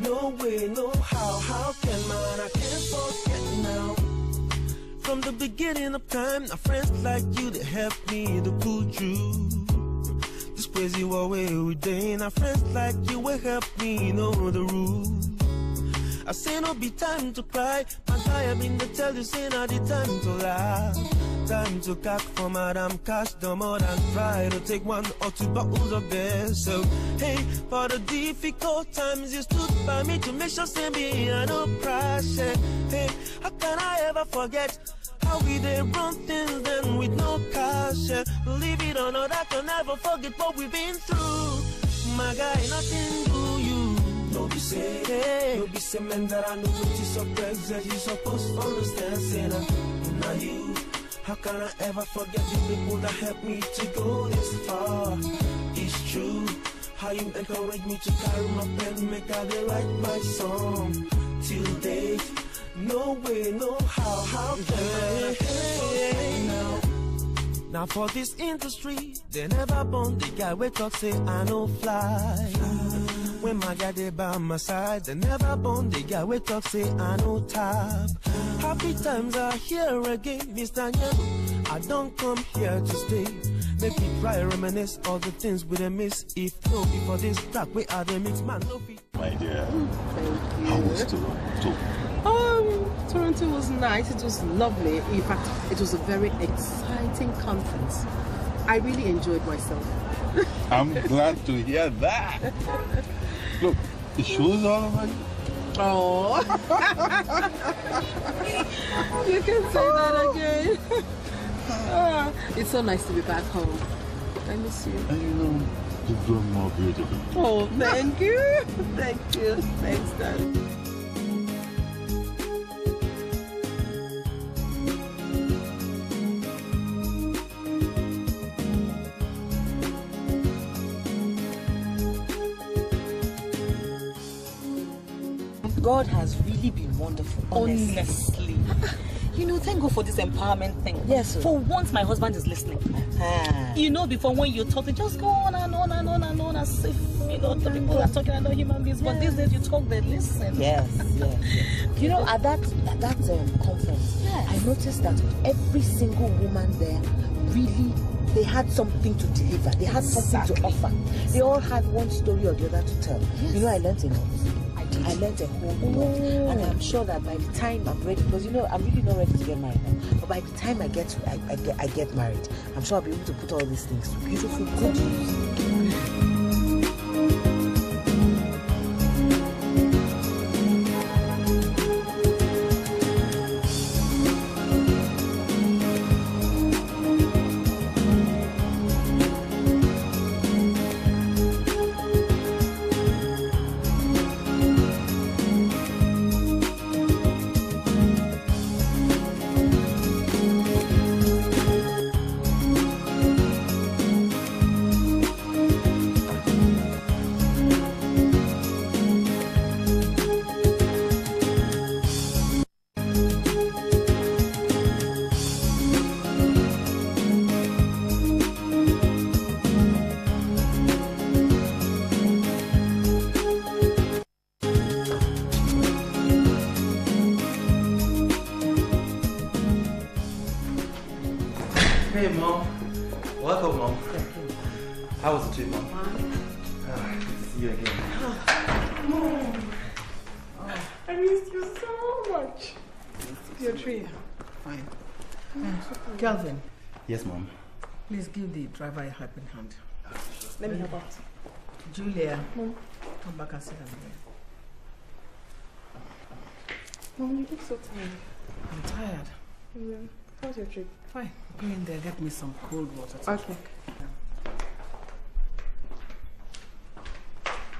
No way, no how can man, I can't forget now. From the beginning of time, now friends like you that help me to pull through this crazy world every day. Now friends like you will help me know the rules. I say no be time to cry, my guy I mean to tell you say not the time to laugh. Time to cack for madam cash, the more than try to take one or two bottles of beer. So hey, for the difficult times you stood by me to make sure send me a no pressure. Hey, how can I ever forget how we they run things then with no cash? Believe it or not, I can never forget what we've been through. My guy, nothing do you. No be say, hey. No be say man that I know what you suppress that you supposed to understand. Say that, not you. How can I ever forget the people that helped me to go this far? It's true, how you encourage me to carry my pen, make I they like my song. Till date, no way, no how can I help now? Now for this industry, they never born the guy we talk say I no fly. When my guy they by my side, they never born the guy we talk say I no tap. Happy times are here again, Mr. Nyam. I don't come here to stay. Make me try reminisce all the things we done miss. If no be for this track, we are the mix man. No be. My dear, how was Toronto? Toronto was nice. It was lovely. In fact, it was a very exciting conference. I really enjoyed myself. I'm glad to hear that. Look, it shows all of us. Oh, you can say that again. It's so nice to be back home. I miss you. And you know, you've grown more beautiful. Oh, thank you. Thank you. Thanks, darling. God has really been wonderful. Honestly. You know, thank God for this empowerment thing. Yes. Sir. For once, my husband is listening. You know, before when you talk, they just go on and on and on and on as if, you know, the people are talking about human beings. Yes. But these days, you talk, they listen. Yes. Yes. You know, at that conference, yes. I noticed that every single woman there really, they had something to deliver. They had something to offer. They all had one story or the other to tell. Yes. You know, I learned a lot. I learned a whole lot, and I'm sure that by the time I'm ready, because you know I'm really not ready to get married now. But by the time I get married, I'm sure I'll be able to put all these things to beautiful good use. Calvin. Yes, Mom. Please give the driver a helping hand. Let me help out. Julia, Mom. Come back and sit down there. Mom, you look so tired. I'm tired. Yeah. How's your trip? Fine. Go in there, get me some cold water. Okay.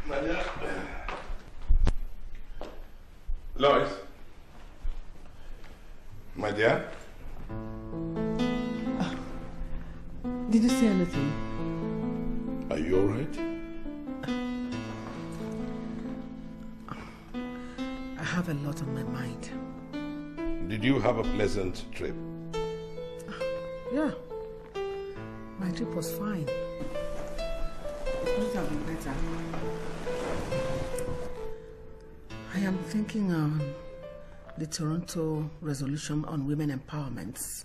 Maria. Lois. My dear. Did you say anything? Are you all right? I have a lot on my mind. Did you have a pleasant trip? Yeah. My trip was fine. It would have been better. I am thinking on the Toronto Resolution on Women Empowerment,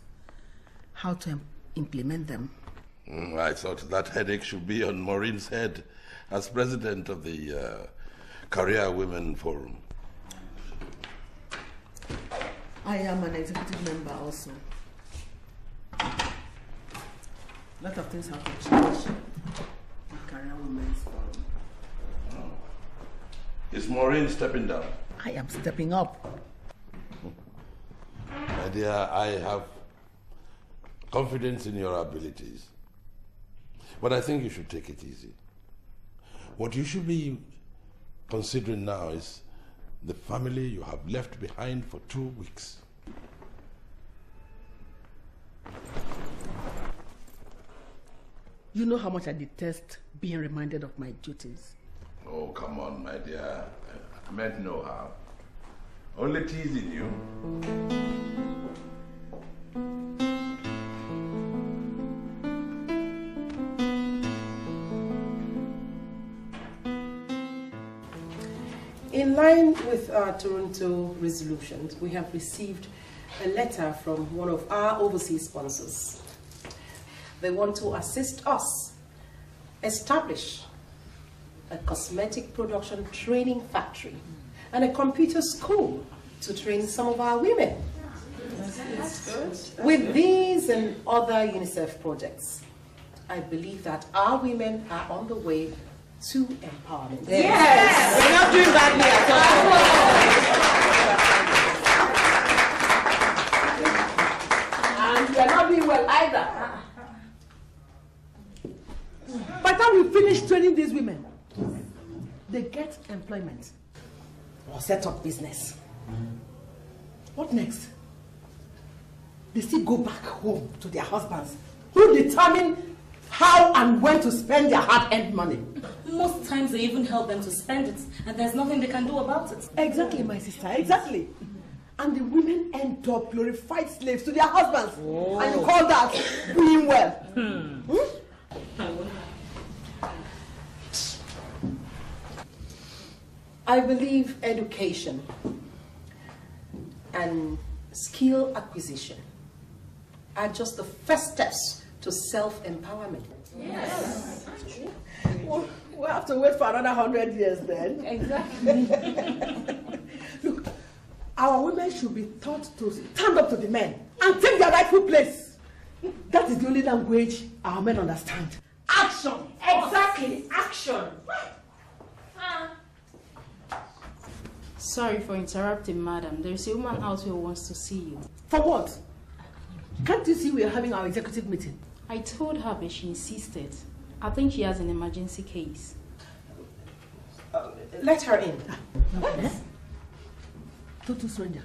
how to implement them. I thought that headache should be on Maureen's head as president of the Career Women Forum. I am an executive member also. A lot of things have to change in Career Women's Forum. Is Maureen stepping down? I am stepping up. My dear, I have confidence in your abilities. But I think you should take it easy. What you should be considering now is the family you have left behind for 2 weeks. You know how much I detest being reminded of my duties. Oh, come on, my dear. I meant no harm. Only teasing you. In line with our Toronto resolutions, we have received a letter from one of our overseas sponsors. They want to assist us establish a cosmetic production training factory and a computer school to train some of our women. That's good. With these and other UNICEF projects, I believe that our women are on the way to empowerment. Yes! Yes. We're not doing that here. And we're not doing well either. By the time we finish training these women, they get employment or set up business. What next? They still go back home to their husbands, who determine how and when to spend their hard-earned money. Most times they even help them to spend it, and there's nothing they can do about it. Exactly, my sister, exactly. And the women end up glorified slaves to their husbands. Whoa. And you call that doing well. I believe education and skill acquisition are just the first steps to self-empowerment. Yes. We'll have to wait for another 100 years then. Exactly. Look, our women should be taught to stand up to the men and take their rightful place. That is the only language our men understand. Action. Exactly. Action. Sorry for interrupting, madam. There is a woman out here who wants to see you. For what? Can't you see we are having our executive meeting? I told her, but she insisted. I think she has an emergency case. Let her in. Yes. Total surrender.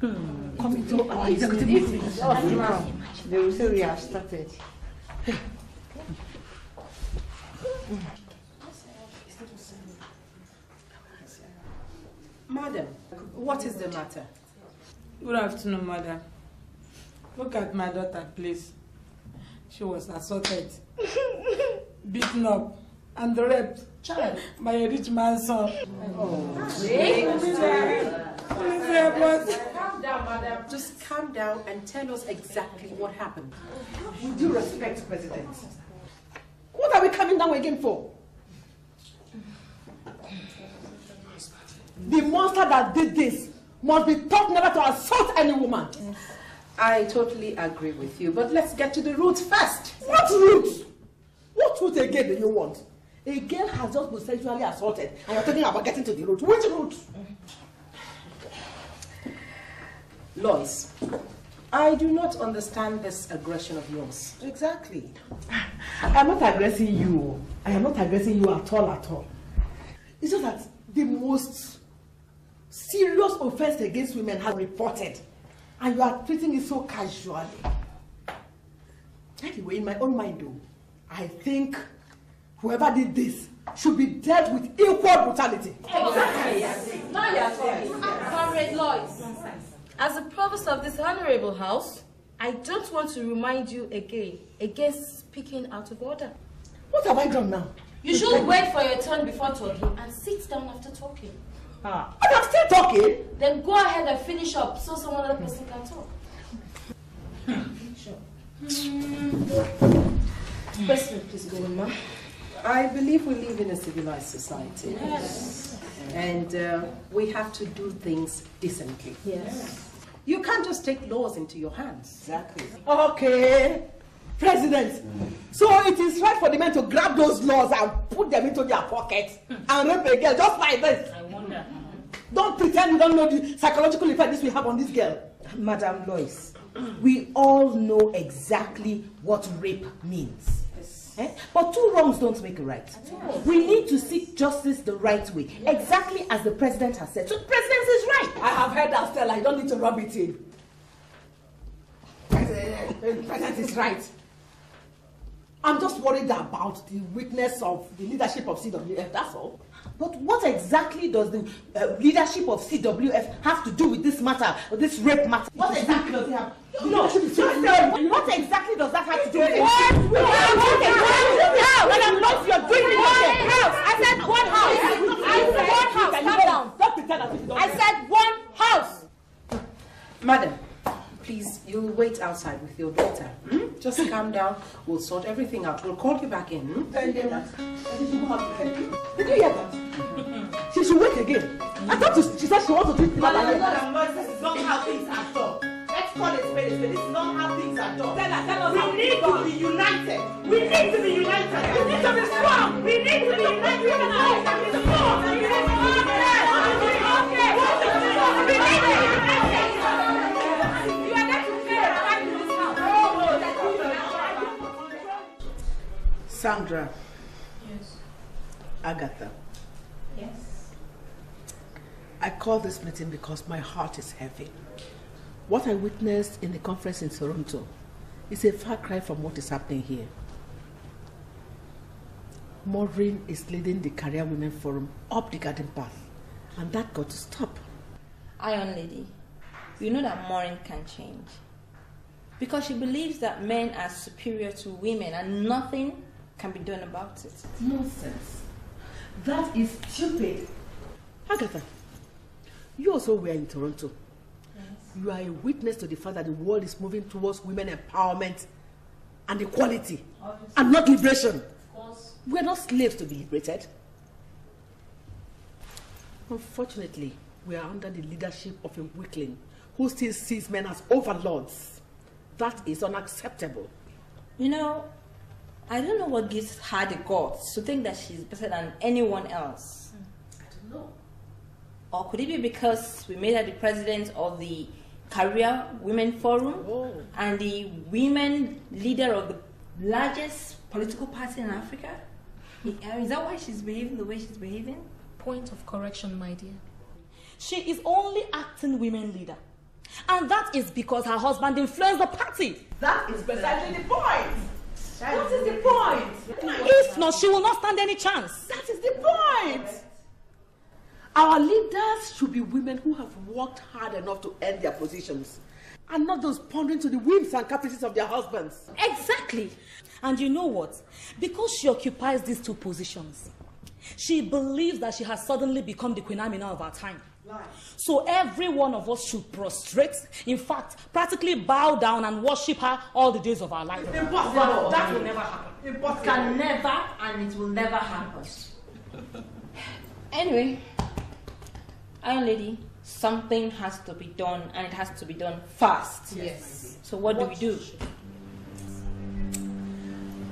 Coming to our executive meeting. They will say we have started. Madam, what is the matter? Good afternoon, madam. Look at my daughter, please. She was assaulted, beaten up, and raped by a rich man's son. Oh, please calm down, madam. Just calm down and tell us exactly what happened. With due respect, President. What are we coming down again for? The monster that did this must be taught never to assault any woman. Yes. I totally agree with you, but let's get to the root first. What root? What root again do you want? A girl has just been sexually assaulted, and you're talking about getting to the root. Which root? Lois, I do not understand this aggression of yours. Exactly. I'm not aggressing you. I am not aggressing you at all, It's just that the most serious offense against women has been reported, and you are treating it so casually. Anyway, in my own mind though, I think whoever did this should be dealt with equal brutality. Exactly. Now you are talking. Comrade Lois, as the provost of this honorable house, I don't want to remind you again against speaking out of order. What have I done now? You should wait for your turn before talking and sit down after talking. Ah. But I'm still talking. Then go ahead and finish up so some other person can talk. Finish up. Question, please go on, ma'am. I believe we live in a civilized society. Yes. And we have to do things decently. Yes. You can't just take laws into your hands. Exactly. Okay. President, so it is right for the men to grab those laws and put them into their pockets and rape a girl just like this. I wonder. Don't pretend you don't know the psychological effect this will have on this girl. Madam Lois, we all know exactly what rape means. Yes. Eh? But two wrongs don't make a right. Yes. We need to seek justice the right way, yes. Exactly as the president has said. So the president is right. I have heard that, Stella. I don't need to rub it in. The president is right. I'm just worried about the weakness of the leadership of CWF, that's all. But what exactly does the leadership of CWF have to do with this matter, or this rape matter? What exactly does it have? No, just what exactly does that have to do with it? Madam Lois, you're doing it. One house. I said one house. I said one house. Madam. Please, you'll wait outside with your daughter. Hmm? Just calm down. We'll sort everything out. We'll call you back in. Hmm? Did you hear that? She should wait again. I thought she said she wants to do it. This is not how things are done. Let's call it space. This is not how things are done. We need to be united. We need to be united. We need to be strong. We need to be united. We need to be strong. We need to be united. Sandra. Yes. Agatha. Yes. I call this meeting because my heart is heavy. What I witnessed in the conference in Toronto is a far cry from what is happening here. Maureen is leading the Career Women Forum up the garden path, and that got to stop. Iron Lady, you know that Maureen can change because she believes that men are superior to women and nothing can be done about it. Nonsense. That is stupid. Agatha, you also were in Toronto. Yes. You are a witness to the fact that the world is moving towards women empowerment and equality. Obviously. And not liberation. Of course. We are not slaves to be liberated. Unfortunately, we are under the leadership of a weakling who still sees men as overlords. That is unacceptable. You know, I don't know what gives her the guts to think that she's better than anyone else. I don't know. Or could it be because we made her the president of the Career Women Forum and the women leader of the largest political party in Africa? Is that why she's behaving the way she's behaving? Point of correction, my dear. She is only acting women leader. And that is because her husband influenced the party. That is precisely the point. That is the point. If not, she will not stand any chance. That is the point. Our leaders should be women who have worked hard enough to earn their positions, and not those pondering to the whims and caprices of their husbands. Exactly. And you know what? Because she occupies these two positions, she believes that she has suddenly become the Queen Amina of our time. So every one of us should prostrate, in fact, practically bow down and worship her all the days of our life. Impossible. No, that will never happen. Impossible. It can never, and it will never happen. Anyway, Iron Lady, something has to be done, and it has to be done fast. Yes. So what do we do?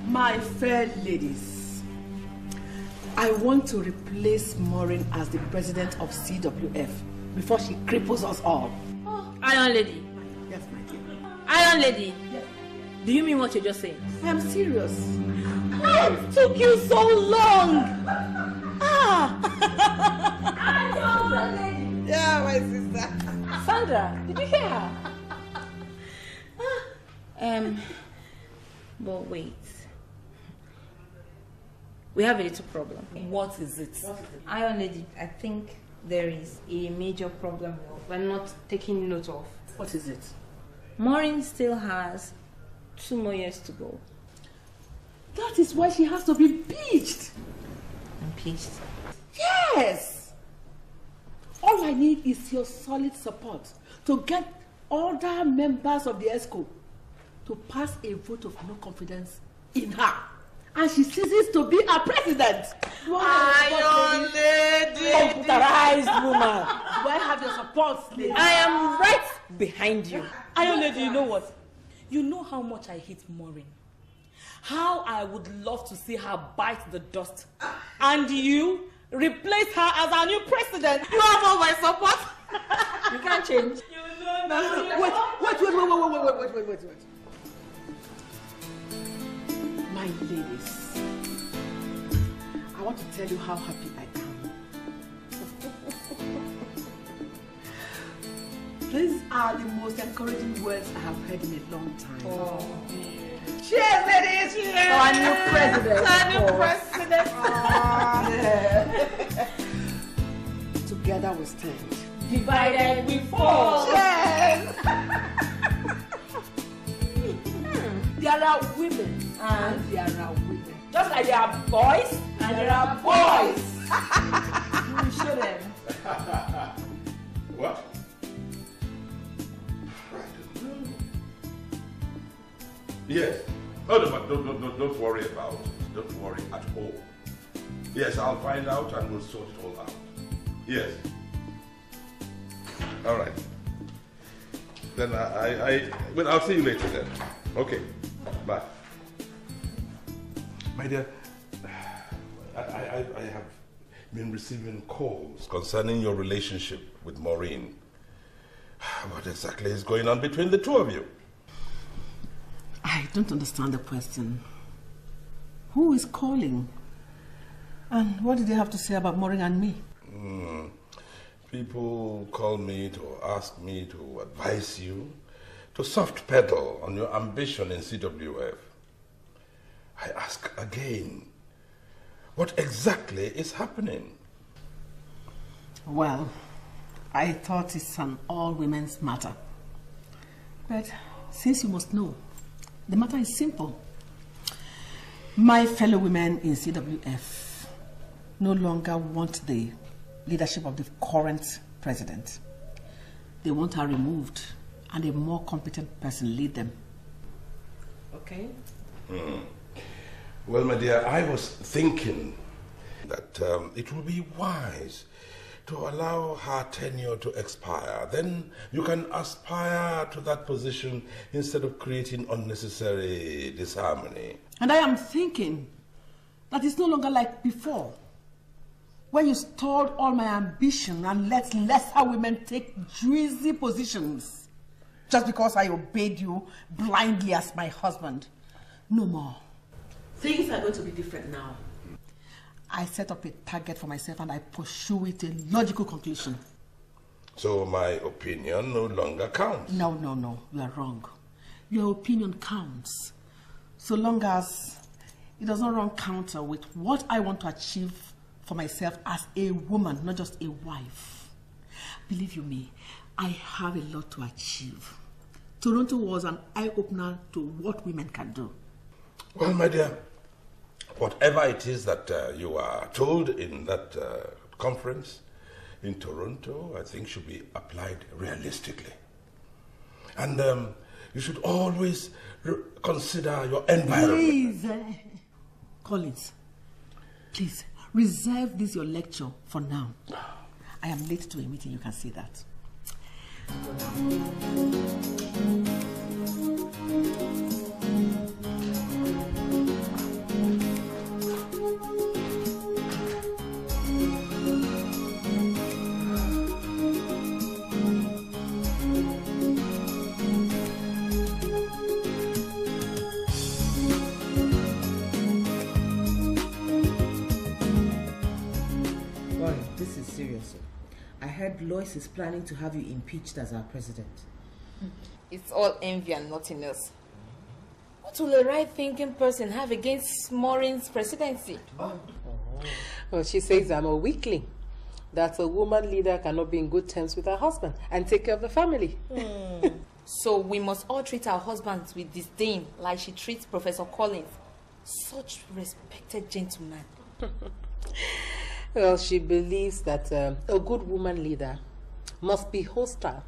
My fair ladies, I want to replace Maureen as the president of CWF before she cripples us all. Oh. Iron Lady. Yes, my dear. Iron Lady. Yes. Do you mean what you're just saying? I'm serious. It took you so long. Ah. Iron Lady. Yeah, my sister. Sandra, did you hear her? But wait. We have a little problem. What is it? Iron Lady, I think there is a major problem we're not taking note of. What is it? Maureen still has 2 more years to go. That is why she has to be impeached. Impeached? Yes! all I need is your solid support to get other members of the ESCO to pass a vote of no confidence in her. And she ceases to be our president. Iron lady. Computerized woman. Do I have your support, lady? I am right behind you. Iron lady, you know what? You know how much I hate Maureen. How I would love to see her bite the dust. And you replace her as our new president. You have all my support. You can't change. You know nothing. Wait. My ladies, I want to tell you how happy I am. These are the most encouraging words I have heard in a long time. Oh. Cheers, ladies! Cheers! Our new president. Our new president. Together we stand. Divided we fall. Cheers! There are women. And there are women. Just like there are boys, and there are boys. You show them. What? I don't know. Yes. Oh, no, but don't worry about it. Don't worry at all. Yes, I'll find out and we'll sort it all out. Yes. All right. Then well, I'll see you later then. Okay. Bye. My dear, I have been receiving calls concerning your relationship with Maureen. What exactly is going on between the two of you? I don't understand the question. Who is calling? And what do they have to say about Maureen and me? People call me to ask me to advise you to soft pedal on your ambition in CWF. I ask again, what exactly is happening? Well, I thought it's an all-women's matter. But since you must know, the matter is simple. My fellow women in CWF no longer want the leadership of the current president. They want her removed and a more competent person lead them. Okay? Mm. Well, my dear, I was thinking that it would be wise to allow her tenure to expire. Then you can aspire to that position instead of creating unnecessary disharmony. And I am thinking that it's no longer like before, when you stalled all my ambition and let lesser women take juicy positions just because I obeyed you blindly as my husband. No more. Things are going to be different now. I set up a target for myself and I pursue it a logical conclusion. So my opinion no longer counts? No. You are wrong. Your opinion counts. So long as it does not run counter with what I want to achieve for myself as a woman, not just a wife. Believe you me, I have a lot to achieve. Toronto was an eye-opener to what women can do. Well, my dear, whatever it is that you are told in that conference in Toronto, I think should be applied realistically. And you should always consider your environment. Please, Collins, please, reserve this your lecture for now. I am late to a meeting, you can see that. For now. This is serious. I heard Lois is planning to have you impeached as our president. It's all envy and nothing else. What will a right-thinking person have against Maureen's presidency? Well, she says I'm a weakling. That a woman leader cannot be in good terms with her husband and take care of the family. So we must all treat our husbands with disdain like she treats Professor Collins. Such respected gentleman. Well, she believes that a good woman leader must be hostile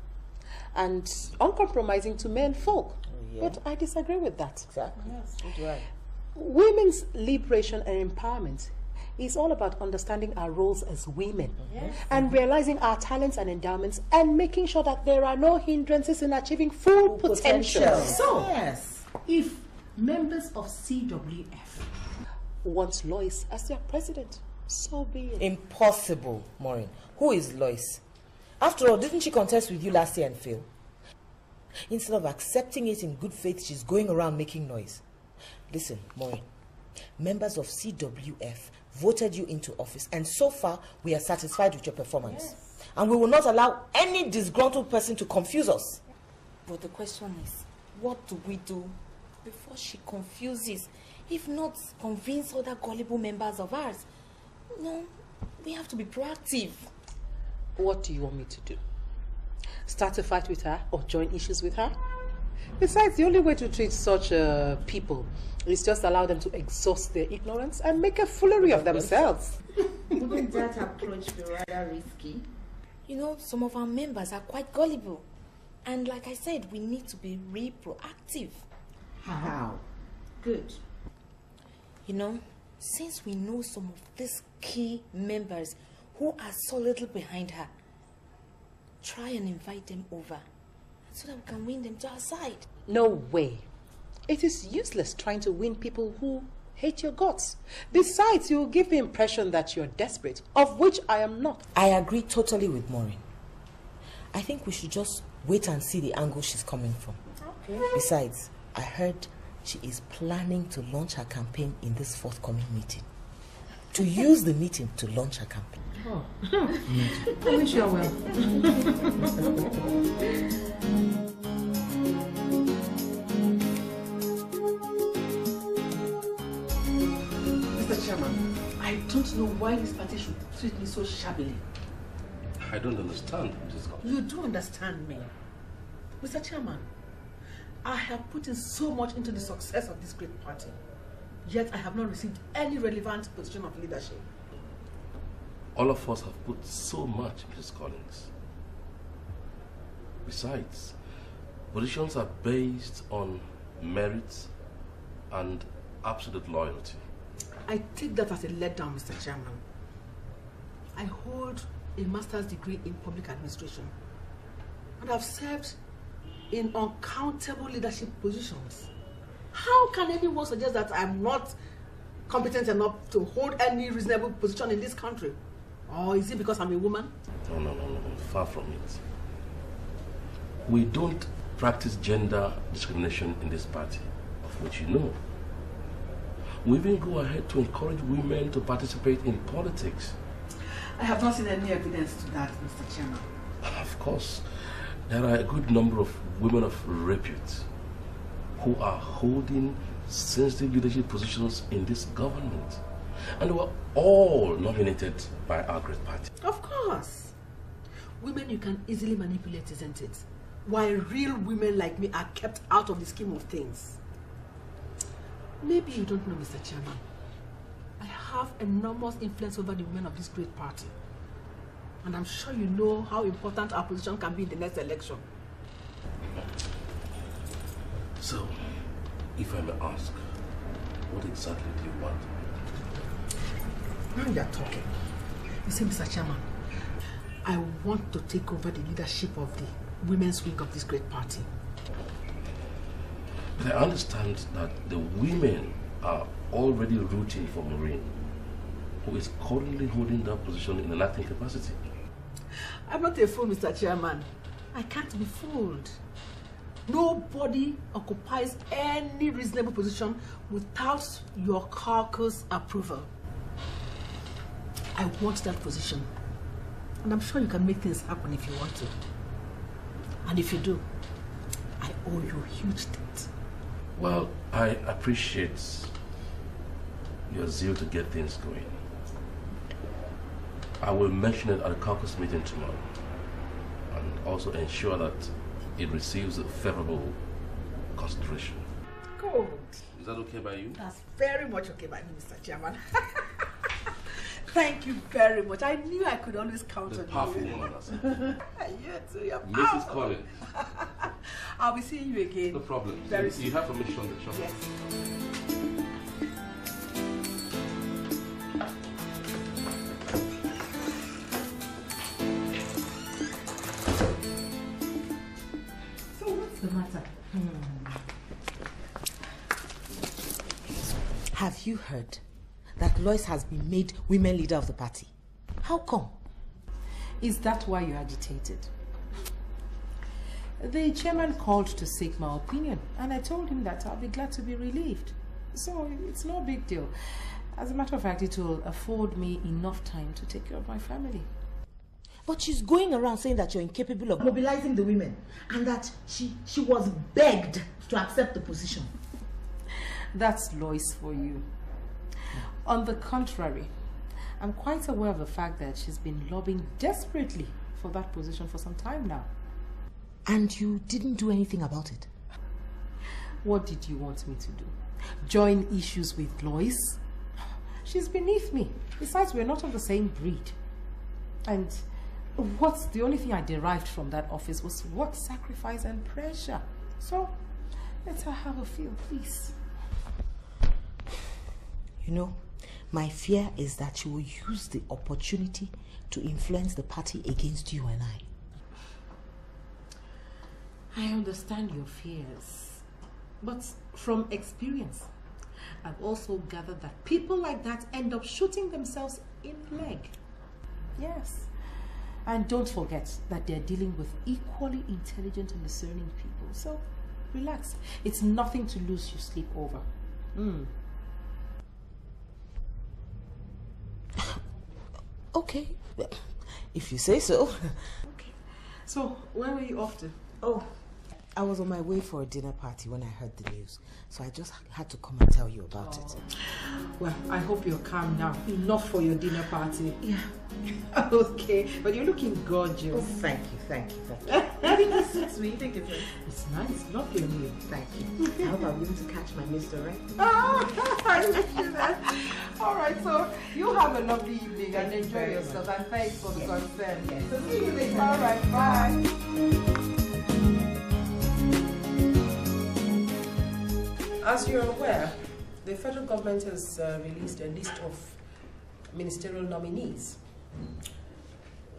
and uncompromising to men folk. Yeah. But I disagree with that. Exactly. Yes, that's right. Women's liberation and empowerment is all about understanding our roles as women, yes, and realizing our talents and endowments and making sure that there are no hindrances in achieving full potential. So, yes, if members of CWF want Lois as their president, so be it. Impossible, Maureen. Who is Lois? After all, didn't she contest with you last year and fail? Instead of accepting it in good faith, she's going around making noise. Listen, Maureen, members of CWF voted you into office, and so far we are satisfied with your performance. Yes. And we will not allow any disgruntled person to confuse us. But the question is, what do we do before she confuses, if not convince other gullible members of ours? No, we have to be proactive. What do you want me to do? Start a fight with her or join issues with her? Besides, the only way to treat such people is just allow them to exhaust their ignorance and make a foolery of themselves. Wouldn't that approach be rather risky? You know, some of our members are quite gullible. And like I said, we need to be really proactive. How? Good. You know, since we know some of these key members who are solidly behind her, try and invite them over, so that we can win them to our side. No way. It is useless trying to win people who hate your guts. Besides, you will give the impression that you're desperate, of which I am not. I agree totally with Maureen. I think we should just wait and see the angle she's coming from. Okay. Besides, I heard she is planning to launch her campaign in this forthcoming meeting. To use the meeting to launch her campaign. Oh. I wish you well. Chairman, I don't know why this party should treat me so shabbily. I don't understand this. You do understand me. Mr. Chairman, I have put in so much into the success of this great party, yet I have not received any relevant position of leadership. All of us have put so much, Mrs. Collins. Besides, positions are based on merit and absolute loyalty. I take that as a letdown, Mr. Chairman. I hold a master's degree in public administration, and I've served in uncountable leadership positions. How can anyone suggest that I'm not competent enough to hold any reasonable position in this country? Or is it because I'm a woman? No. Far from it. We don't practice gender discrimination in this party, of which you know. We even go ahead to encourage women to participate in politics. I have not seen any evidence to that, Mr. Chairman. Of course, there are a good number of women of repute who are holding sensitive leadership positions in this government. And they were all nominated by our great party. Of course. Women you can easily manipulate, isn't it? While real women like me are kept out of the scheme of things. Maybe you don't know, Mr. Chairman. I have enormous influence over the women of this great party. And I'm sure you know how important our position can be in the next election. So, if I may ask, what exactly do you want? Now you're talking. You see, Mr. Chairman, I want to take over the leadership of the women's wing of this great party. But I understand that the women are already rooting for Maureen, who is currently holding that position in an acting capacity. I'm not a fool, Mr. Chairman. I can't be fooled. Nobody occupies any reasonable position without your caucus approval. I want that position. And I'm sure you can make things happen if you want to. And if you do, I owe you a huge debt. Well, I appreciate your zeal to get things going. I will mention it at the caucus meeting tomorrow and also ensure that it receives a favorable consideration. Good. Is that okay by you? That's very much okay by me, Mr. Chairman. Thank you very much. I knew I could always count on you. You too, you're powerful. Mrs. Collins. I'll be seeing you again. No problem. Very soon. You have permission on the shop. Yes. So what's the matter? Have you heard that Lois has been made women leader of the party? How come? Is that why you're agitated? The chairman called to seek my opinion, and I told him that I'll be glad to be relieved. So it's no big deal. As a matter of fact, it will afford me enough time to take care of my family. But she's going around saying that you're incapable of mobilizing the women, and that she was begged to accept the position. That's Lois for you. On the contrary, I'm quite aware of the fact that she's been lobbying desperately for that position for some time now. And you didn't do anything about it? What did you want me to do? Join issues with Lois? She's beneath me. Besides, we're not of the same breed. And what's the only thing I derived from that office was work, sacrifice, and pressure. So, let her have a feel, please. You know, my fear is that she will use the opportunity to influence the party against you and I. I understand your fears, but from experience, I've also gathered that people like that end up shooting themselves in the leg. Yes, and don't forget that they're dealing with equally intelligent and discerning people. So, relax. It's nothing to lose your sleep over. Okay, if you say so. Okay. So, where were you off to? Oh, I was on my way for a dinner party when I heard the news. So I just had to come and tell you about it. Well, I hope you're calm now. Enough for your dinner party. Yeah. Okay, but you're looking gorgeous. Oh, thank you, thank you, thank you. You think it suits me? You think it's nice? It's nice, not your meal. Thank you. I hope I'm going to catch my mister, right? Oh, I wish you that. All right, so you have a lovely evening and enjoy yourself. And thanks for the concern. Yes. So see you later. All right, bye. As you're aware, the federal government has released a list of ministerial nominees.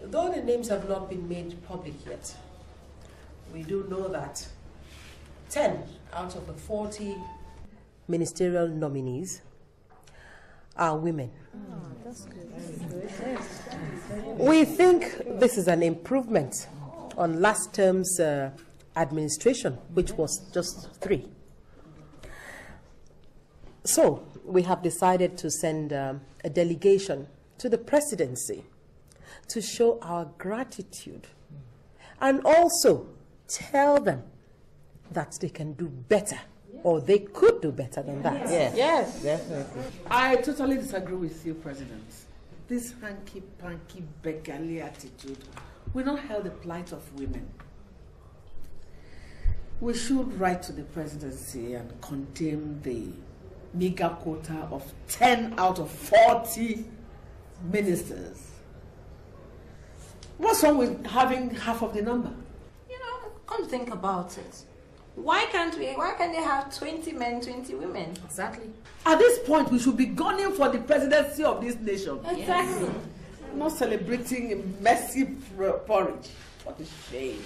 Though the names have not been made public yet, we do know that 10 out of the 40 ministerial nominees are women. Oh, that's good. We think this is an improvement on last term's administration, which was just 3. So we have decided to send a delegation to the presidency to show our gratitude and also tell them that they can do better or they could do better than that. Yes, yes, definitely. I totally disagree with you, President. This hanky-panky beggarly attitude will not help the plight of women. We should write to the presidency and condemn the mega quota of 10 out of 40 ministers. What's wrong with having half of the number? You know, come think about it. Why can't they have 20 men, 20 women? Exactly. At this point, we should be gunning for the presidency of this nation. Exactly. Yes. Not celebrating messy porridge. What a shame.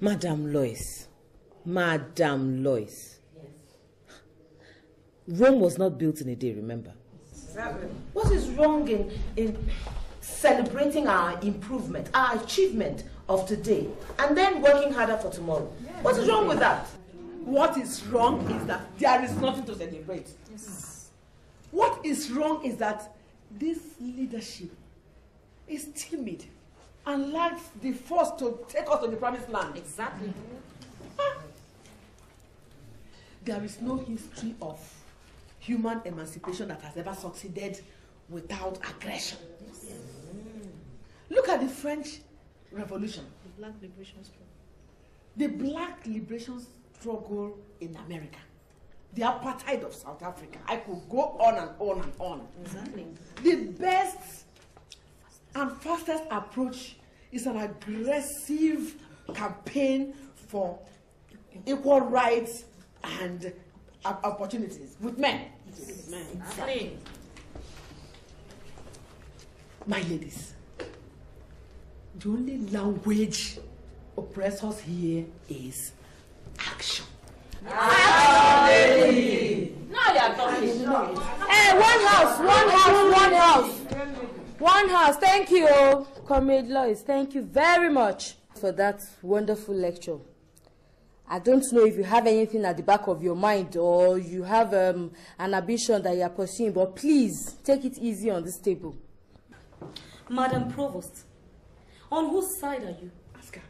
Madam Lois. Madam Lois. Yes. Rome was not built in a day, remember? Exactly. What is wrong in celebrating our improvement, our achievement of today, and then working harder for tomorrow? What is wrong with that? What is wrong is that there is nothing to celebrate. Yes. What is wrong is that this leadership is timid and lacks the force to take us to the promised land. Exactly. There is no history of human emancipation that has ever succeeded without aggression. Yes. Look at the French Revolution. The Black Liberation Struggle. The Black Liberation Struggle in America. the apartheid of South Africa. I could go on and on and on. Exactly. The best and fastest approach is an aggressive campaign for equal rights and opportunities with men. Yes. With men. Exactly. My ladies, the only language oppressors here is action. Actually. No, they are talking. Hey, one house. Thank you, Comrade Lois. Thank you very much for that wonderful lecture. I don't know if you have anything at the back of your mind or you have an ambition that you are pursuing, but please take it easy on this table. Madam Provost, on whose side are you? Ask her.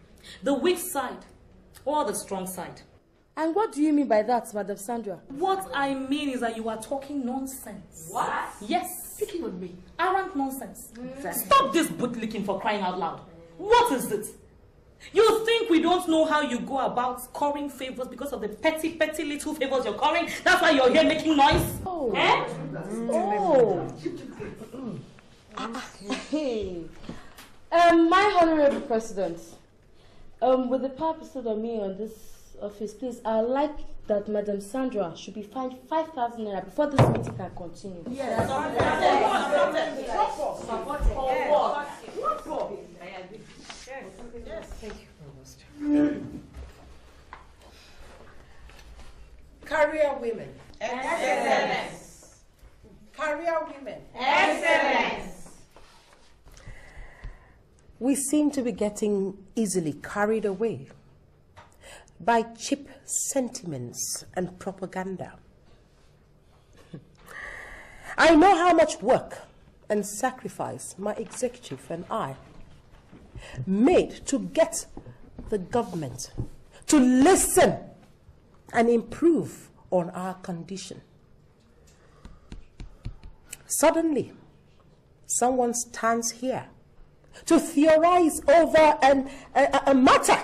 The weak side or the strong side? And what do you mean by that, Madam Sandra? What I mean is that you are talking nonsense. What? Yes. Picking on me. Arrant nonsense. Mm. Stop this bootlicking for crying out loud. What is it? You think we don't know how you go about scoring favors because of the petty, petty little favors you're scoring? That's why you're here making noise? Oh. Eh? Oh. Hey. My Honorable President, with the power bestowed on me on this office, please, I like that Madam Sandra should be fined 5,000 naira before this meeting can continue. Yes. Thank you. Career Women. Excellence. Career Women. Excellence. We seem to be getting easily carried away by cheap sentiments and propaganda. I know how much work and sacrifice my executive and I made to get the government to listen and improve on our condition. Suddenly, someone stands here to theorize over a matter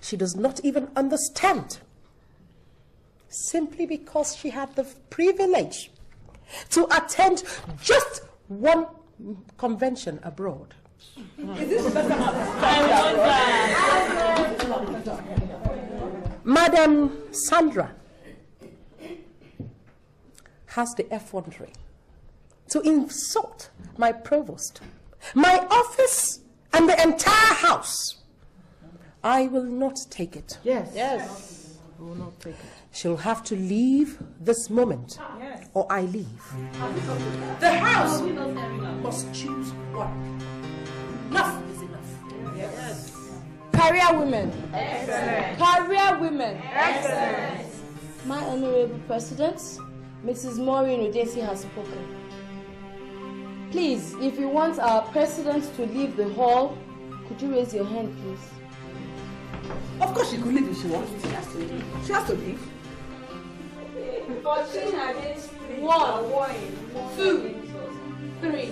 she does not even understand, simply because she had the privilege to attend just one convention abroad. Madam Sandra has the effrontery to insult my provost, my office, and the entire house. I will not take it. Yes. Yes. I will not take it. She'll have to leave this moment, yes, or I leave. The house must choose one. Enough is enough. Yes. Career Women. Excellent. Career Women. Excellent. My Honorable President, Mrs. Maureen Udesi has spoken. Please, if you want our president to leave the hall, could you raise your hand, please? Of course she could leave if she wants. She has to leave. She has to leave. 1, 2, 3.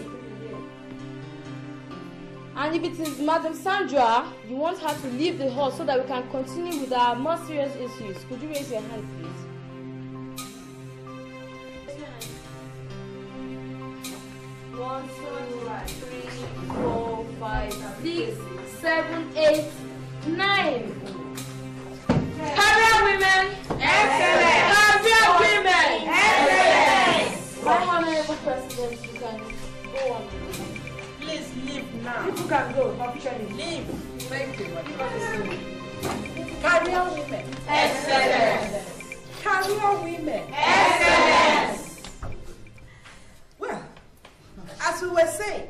And if it is Madam Sandra, you want her to leave the hall so that we can continue with our more serious issues. Could you raise your hand, please? 1, 2, 3, 4, 5, 6, 7, 8, 9. Career Women. Excellent. Career Women. Excellent. My Honorable President, you can go on. Please leave now. People can go officially. Leave. Thank you. Career Women. Excellent. Career Women. Excellent. Well, as we were saying,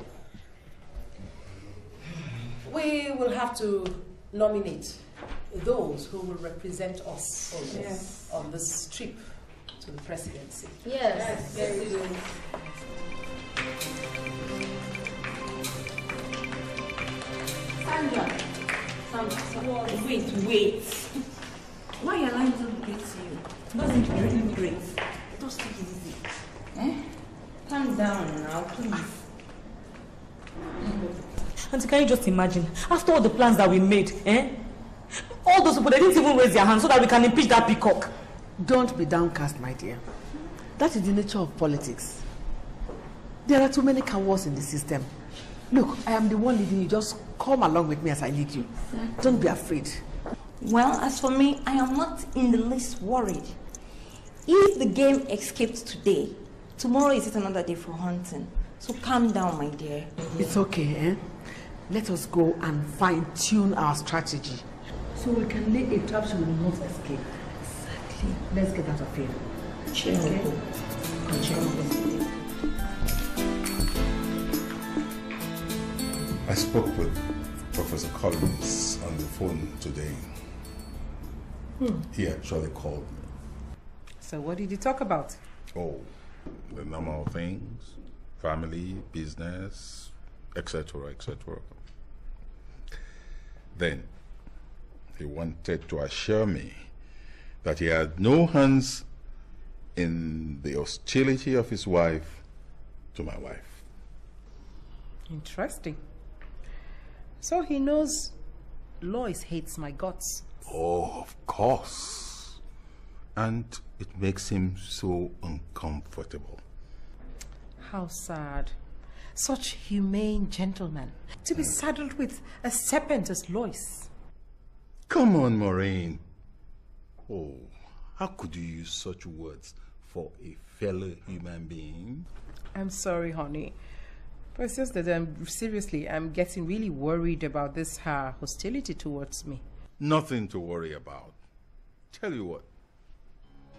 we will have to nominate those who will represent us on this trip to the presidency. Yes. Yes. Sandra. Wait. Why your line doesn't get to you? Doesn't really great. Just take it easy. Eh? Calm down now, please. And can you just imagine? After all the plans that we made, all those people, they didn't even raise their hands so that we can impeach that peacock. Don't be downcast, my dear. That is the nature of politics. There are too many cowards in the system. Look, I am the one leading you. Just come along with me as I lead you. Exactly. Don't be afraid. Well, as for me, I am not in the least worried. If the game escapes today, tomorrow is another day for hunting. So calm down, my dear. It's okay, eh? Let us go and fine-tune our strategy so we can lay a trap so we will not escape. Exactly. Let's get out of here. Cheers. Okay. Cheers. I spoke with Professor Collins on the phone today. He actually called me. So what did you talk about? Oh, the normal things. Family, business, etc., etc. Then he wanted to assure me that he had no hands in the hostility of his wife to my wife. Interesting. So he knows Lois hates my guts. Oh, of course. And it makes him so uncomfortable. How sad. Such humane gentleman to be saddled with a serpent as Lois. Come on, Maureen. Oh, how could you use such words for a fellow human being? I'm sorry, honey. But it's just that I'm getting really worried about this her hostility towards me. Nothing to worry about. Tell you what.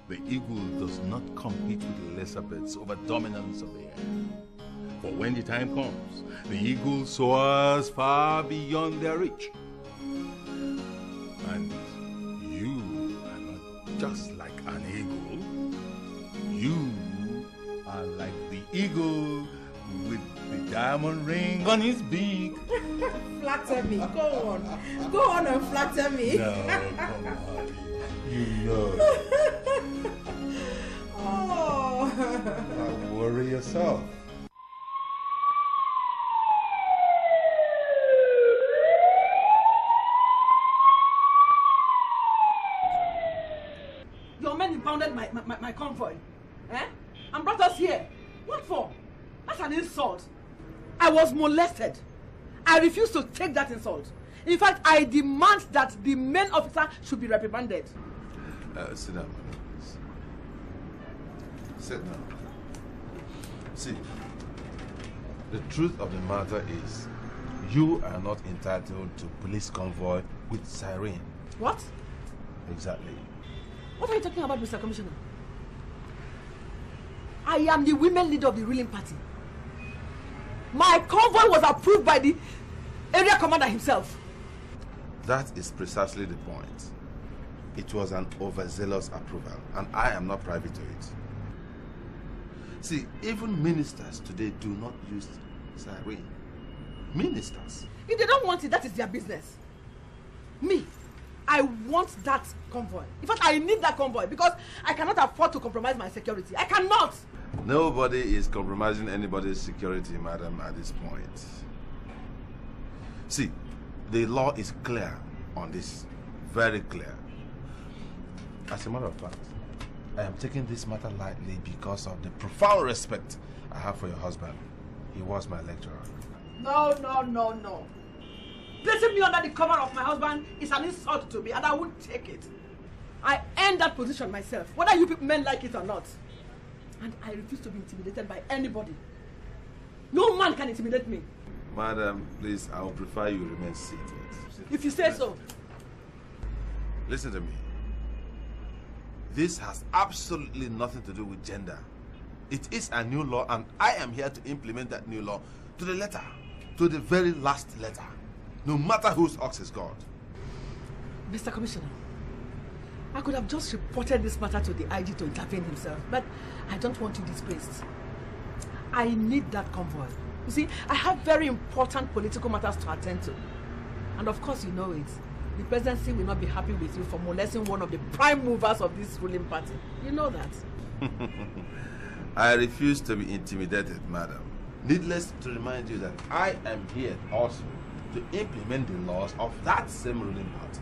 The eagle does not compete with the lesser birds over dominance of the air. For when the time comes, the eagle soars far beyond their reach. And you are not just like an eagle. You are like the eagle with the diamond ring on his beak. Flatter me. Go on. Go on and flatter me. No, come on. You know. Don't worry yourself. Your men impounded my convoy, eh? And brought us here. What for? That's an insult. I was molested. I refuse to take that insult. In fact, I demand that the main officer should be reprimanded. Sit down, madam. Sit down. See, the truth of the matter is, you are not entitled to police convoy with siren. What? Exactly. What are you talking about, Mr. Commissioner? I am the women leader of the ruling party. My convoy was approved by the area commander himself. That is precisely the point. It was an overzealous approval, and I am not privy to it. See, even ministers today do not use siren. Ministers. If they don't want it, that is their business. Me, I want that convoy. In fact, I need that convoy because I cannot afford to compromise my security. I cannot. Nobody is compromising anybody's security, madam, at this point. See, the law is clear on this. Very clear. As a matter of fact, I am taking this matter lightly because of the profound respect I have for your husband. He was my lecturer. No, no, no, no. Placing me under the cover of my husband is an insult to me, and I won't take it. I earned that position myself, whether you men like it or not. And I refuse to be intimidated by anybody. No man can intimidate me. Madam, please, I would prefer you remain seated. If you say so. Listen to me. This has absolutely nothing to do with gender. It is a new law, and I am here to implement that new law to the letter, to the very last letter, no matter whose ox is God. Mr. Commissioner, I could have just reported this matter to the IG to intervene himself, but I don't want you displaced. I need that convoy. You see, I have very important political matters to attend to. And of course you know it. The presidency will not be happy with you for molesting one of the prime movers of this ruling party. You know that. I refuse to be intimidated, madam. Needless to remind you that I am here also to implement the laws of that same ruling party.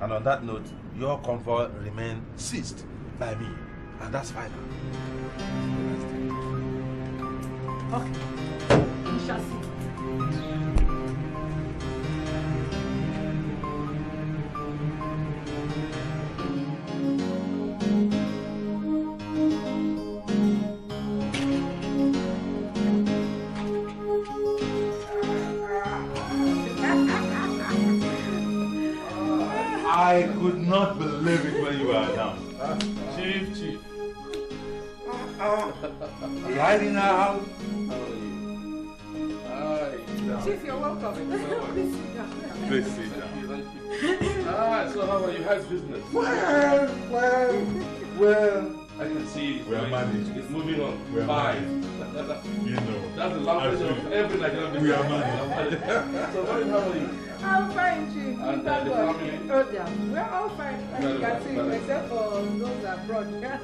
And on that note, your comfort remain seized by me, and that's final. Okay, we shall see. I could not believe it when you were down. Chief. You hiding now? How are you? Chief, you're welcome. Please sit down. Please sit down. Thank you. So how are you? How's business? Well. I can see it. We're managed. It's moving on. We're fine. You know. That's the language of every Nigerian business. We are managed. So how are you? I'm fine, Chief. And the family? Oh, yeah. We're all fine, as you can see, except for those abroad. Very well.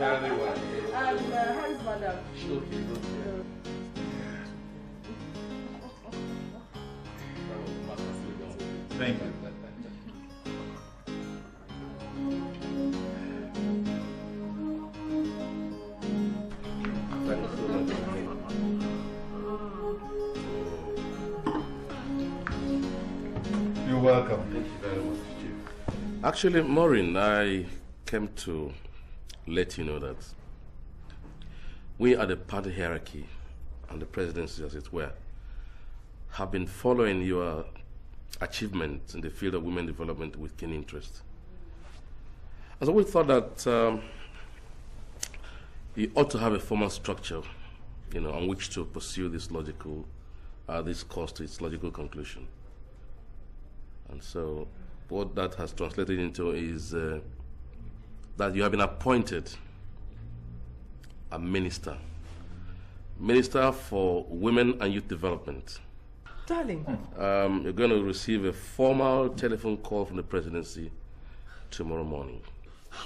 And how is Madam? Okay, good. Thank you. Welcome. Thank you very much, Chief. Actually, Maureen, I came to let you know that we at the party hierarchy and the presidency, as it were, have been following your achievements in the field of women development with keen interest. And so we thought that you ought to have a formal structure, you know, on which to pursue this logical, this course to its logical conclusion. And so what that has translated into is that you have been appointed a minister for women and youth development. Darling. You're going to receive a formal telephone call from the presidency tomorrow morning.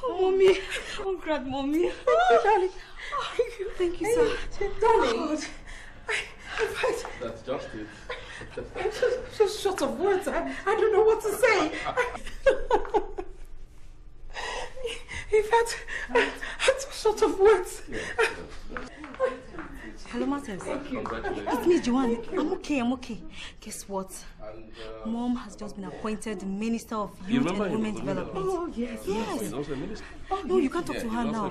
Oh, Mommy. Oh, Grand Mommy. Oh, darling. Oh, thank you so much. Darling. That's just it. I'm just short of words. I don't know what to say. In fact, I'm just short of words. Hello, Martins. It's me, Joanne. I'm okay. Guess what? And, Mom has just been appointed Minister of Youth and Women Development. Oh, yes. Yes. Oh, no, you can't talk to her now.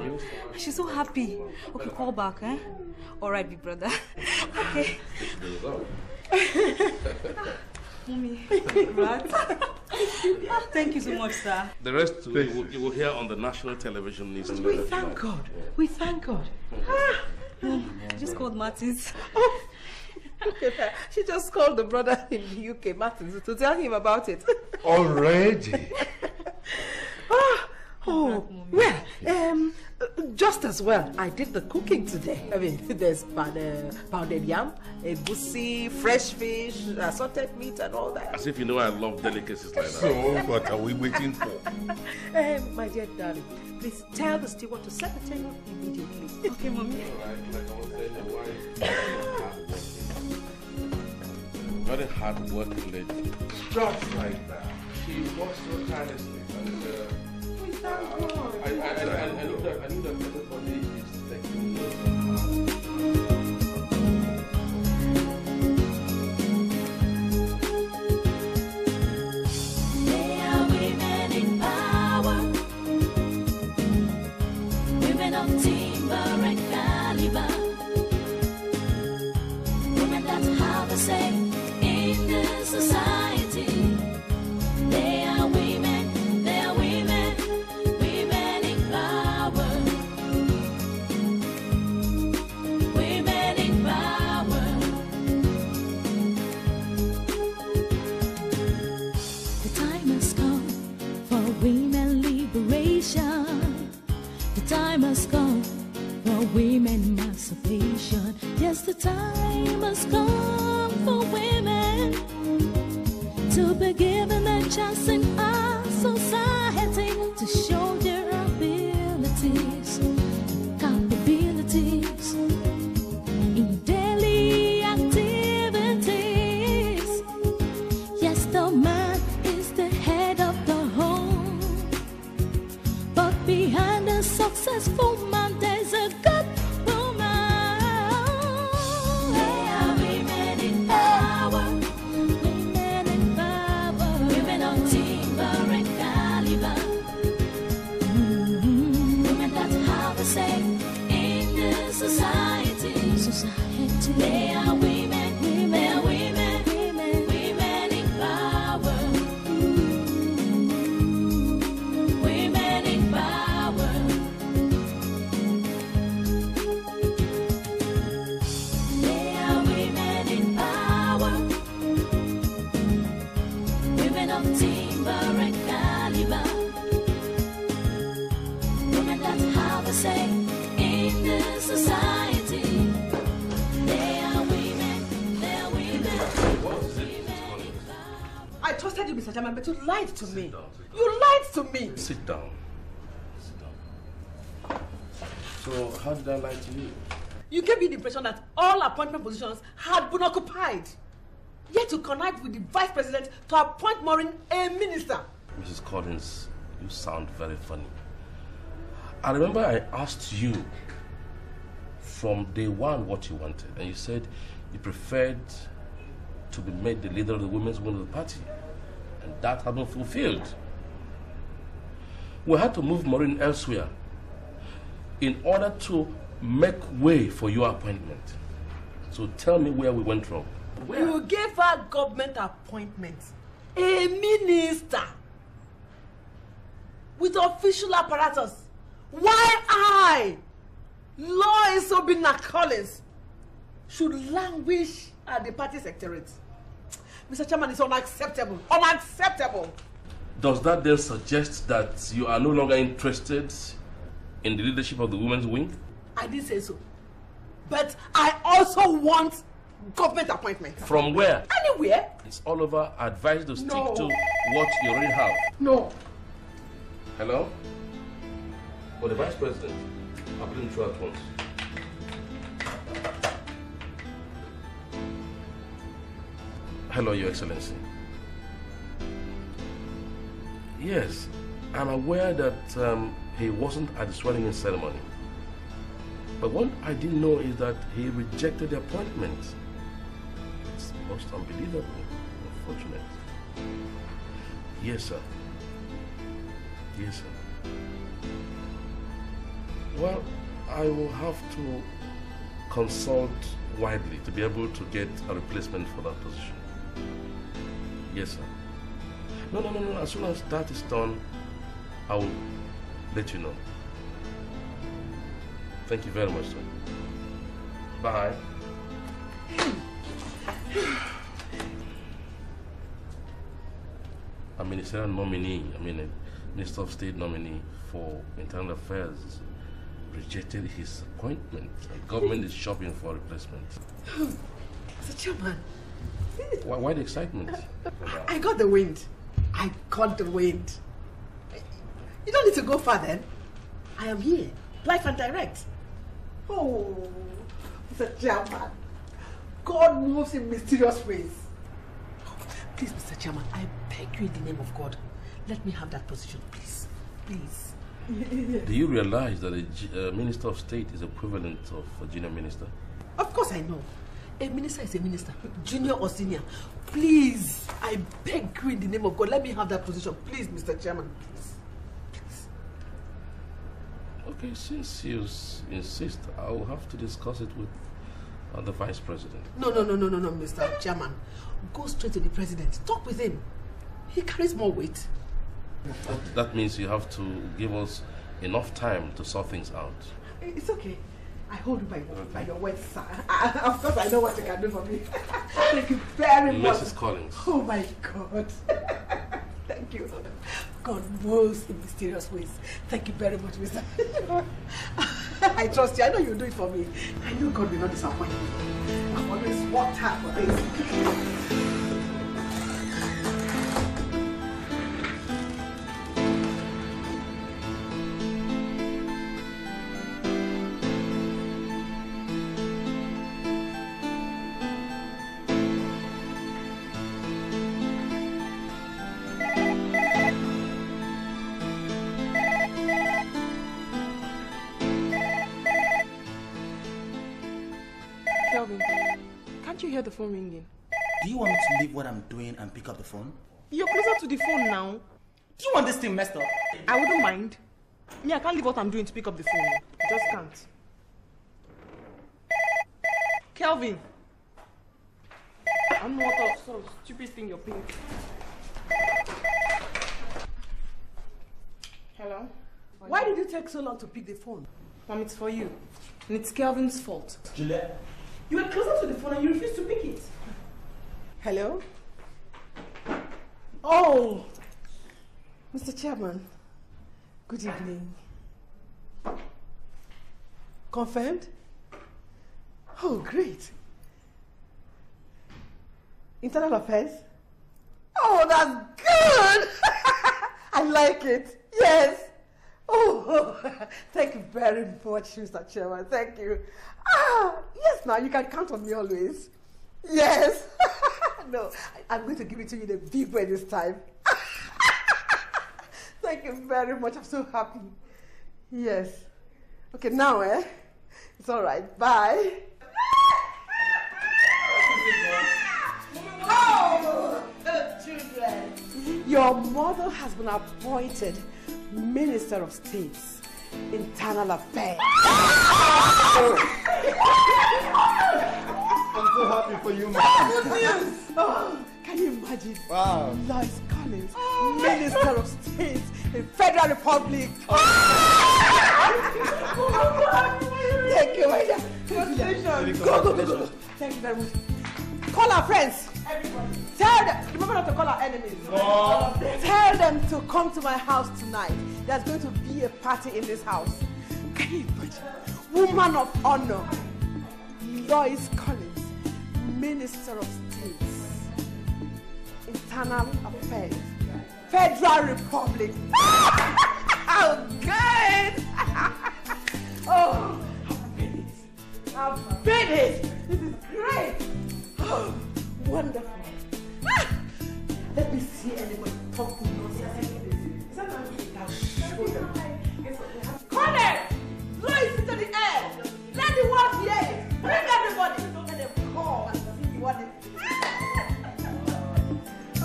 She's so happy. Okay, call back, eh? All right, big brother. Okay. Mommy, right? Thank you so much, sir. The rest you will hear on the national television news. We thank God. We thank God. I just called Martins. Oh, look at her. She just called the brother in the UK, Martins, to tell him about it. Already? Well, just as well, I did the cooking today. I mean, there's pounded yam, egusi, fresh fish, assorted meat and all that. As if you know I love delicacies like that. So, what are we waiting for? My dear darling, please tell the steward to set the table immediately. Okay, Mommy. Very hard working lady. Just like that. She works so tirelessly. I look that everybody is taking notes on her. We are women in power, women of timber and caliber, women that have a say in the society. They are women. Time has come for women emancipation. Yes, the time has come for women to be given a chance in our society to show their abilities, capabilities in daily activities. Yes, the man is the head of the home. Behind a successful man, there's a good woman. They are women in power. Women in power. Women on timber and caliber. Women that have a say in the society. Society. They are women. Women. Women. Women. Women in power. Women in power. They are women in power. Women of timber and caliber. Women that have a say in the society. I trusted you, Mr. Chairman, but you lied to me. You lied to me. Sit down. Sit down. So, how did I lie to you? You gave me the impression that all appointment positions had been occupied. Yet you connived with the Vice President to appoint Maureen a minister. Mrs. Collins, you sound very funny. I remember I asked you from day one what you wanted, and you said you preferred to be made the leader of the women's wing of the party, and that had been fulfilled. We had to move Maureen elsewhere in order to make way for your appointment. So tell me where we went wrong. Where? You gave her government appointment, a minister with official apparatus. Why I, Lois Obinna Collins, should languish at the party secretariat? Mr. Chairman, it's unacceptable. Unacceptable! Does that then suggest that you are no longer interested in the leadership of the women's wing? I didn't say so. But I also want government appointment. From where? Anywhere. It's all over. I advise you to stick to what you already have. No. Hello? For the Vice President, I'll bring you through at once. Hello, Your Excellency. Yes, I'm aware that he wasn't at the swearing-in ceremony. But what I didn't know is that he rejected the appointment. It's most unbelievable, unfortunate. Yes, sir. Yes, sir. Well, I will have to consult widely to be able to get a replacement for that position. Yes, sir. No. As soon as that is done, I will let you know. Thank you very much, sir. Bye. A ministerial nominee, I mean, a Minister of State nominee for Internal Affairs rejected his appointment. The government is shopping for a replacement. Mr. Chairman. Why the excitement? I got the wind. I got the wind. You don't need to go far then. I am here, live and direct. Oh, Mr. Chairman, God moves in mysterious ways. Please, Mr. Chairman, I beg you in the name of God, let me have that position, please. Please. Do you realize that a Minister of State is equivalent of a junior minister? Of course I know. A minister is a minister, junior or senior. Please, I beg you in the name of God, let me have that position. Please, Mr. Chairman, please. Please. Okay, since you insist, I will have to discuss it with the Vice President. No, Mr. Chairman. Go straight to the President. Talk with him. He carries more weight. That means you have to give us enough time to sort things out. It's okay. I hold you by your words, sir. Of course, I know what you can do for me. Thank you very much. Mrs. Collins. Oh, my God. Thank you. God moves in mysterious ways. Thank you very much, Mr. I trust you. I know you'll do it for me. I know God will not disappoint me. I've always worked hard for this. you hear the phone ringing? Do you want me to leave what I'm doing and pick up the phone? You're closer to the phone now. Do you want this thing messed up? I wouldn't mind. Me, I can't leave what I'm doing to pick up the phone. I just can't. Kelvin! I'm not up, so stupid thing you're paying. Hello? Why did you take so long to pick the phone? Mom, it's for you. And it's Kelvin's fault. Juliet? You were closer to the phone and you refused to pick it. Hello? Oh! Mr. Chairman, good evening. Confirmed? Oh, great. Internal affairs? Oh, that's good! I like it. Yes. Oh, thank you very much, Mr. Chairman. Thank you. Ah, yes, now you can count on me always. Yes. No, I'm going to give it to you in a big way this time. Thank you very much. I'm so happy. Yes. Okay, now, It's all right. Bye. Oh, the children. Your mother has been appointed Minister of State's Internal Affairs. I'm so happy for you, ma'am. Good news. Oh, can you imagine? Wow. Lois Collins, Minister of State in Federal Republic. Thank you, my dear. Congratulations. Go. Thank you very much. Call our friends. Everybody. Tell them. Remember not to call our enemies. Oh. Tell them to come to my house tonight. There's going to be a party in this house. Can you imagine? Woman of honor, Lois Collins, Minister of States, Internal Affairs, Federal Republic. Oh, good. Oh, I've been it. This is great. Oh, wonderful. Ah, let me see anyone talking nonsense. Is that not show them? Connect! Blow it into the air! Let the world hear it! Bring everybody! Don't let them call and see what it is.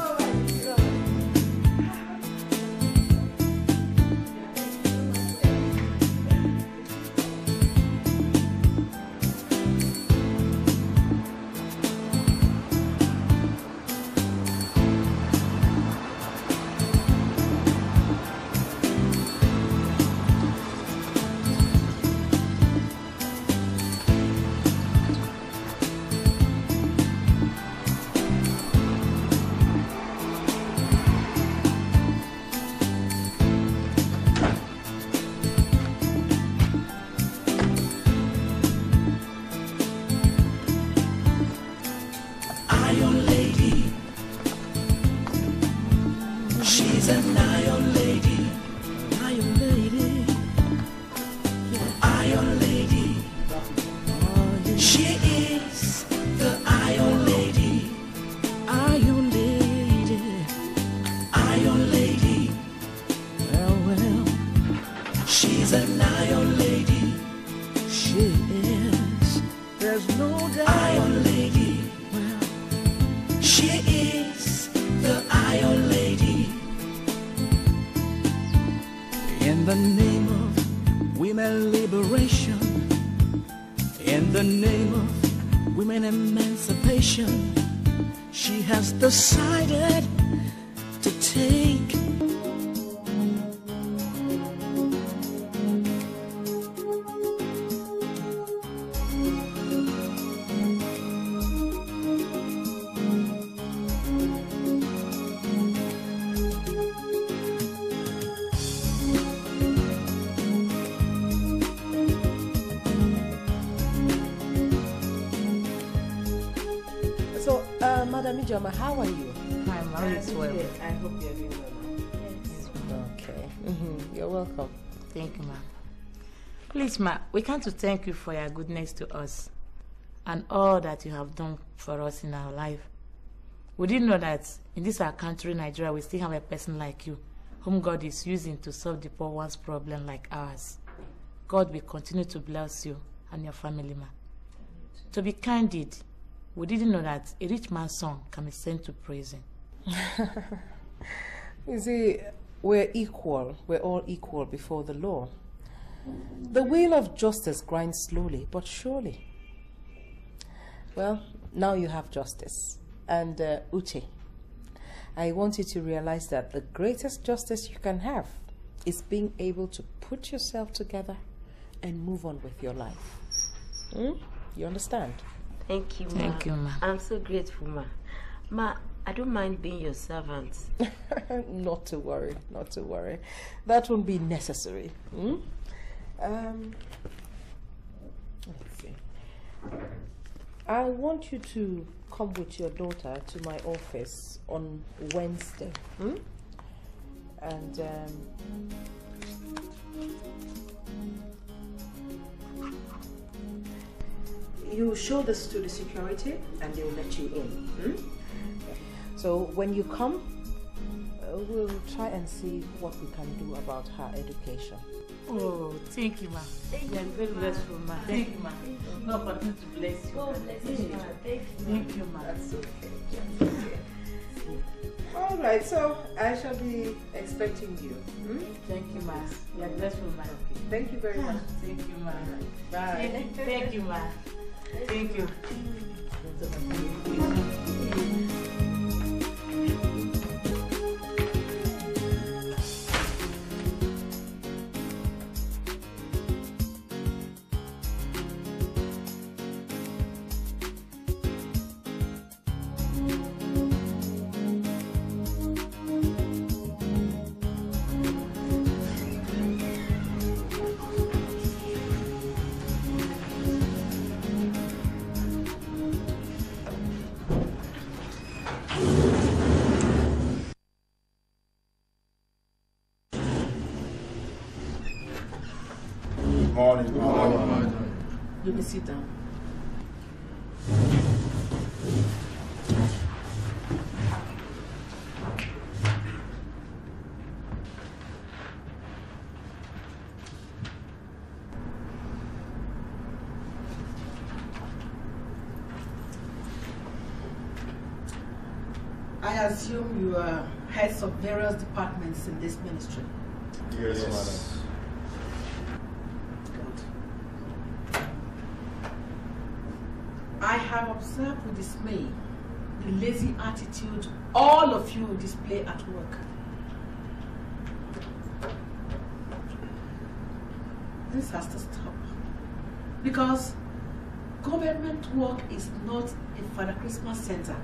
Oh my God. Decided to take How are you? I'm always well. I hope you're doing well. Okay. You're welcome. Thank you, ma'am. Please, ma'am, we come to thank you for your goodness to us and all that you have done for us in our life. We didn't know that in this our country, Nigeria, we still have a person like you, whom God is using to solve the poor one's problem like ours. God will continue to bless you and your family, ma'am. To be candid, We didn't know that a rich man's son can be sent to prison. You see, we're equal. We're all equal before the law. The wheel of justice grinds slowly but surely. Well, now you have justice. And Uche, I want you to realize that the greatest justice you can have is being able to put yourself together and move on with your life. Hmm? You understand? Thank you, Ma. Thank you, Ma. I'm so grateful, Ma. Ma, I don't mind being your servant. Not to worry, not to worry. That won't be necessary. Hmm? Let's see. I want you to come with your daughter to my office on Wednesday. Hmm? And you show this to the security and they'll let you in. Hmm? Okay. So when you come, we'll try and see what we can do about her education. Oh, thank you, Ma. Thank you. I'm very grateful, Ma. Thank you, Ma. God continue to bless you. God bless you, Ma. Thank you, Ma. That's okay. All right, so I shall be expecting you. Hmm? Thank you, Ma. You are grateful, Ma. Thank you very much. Thank you, Ma. Bye. Thank you, Ma. Thank you. You can sit down. I assume you are heads of various departments in this ministry. Yes, yes. Madam. Observe with dismay the lazy attitude all of you display at work. This has to stop, because government work is not a Father Christmas center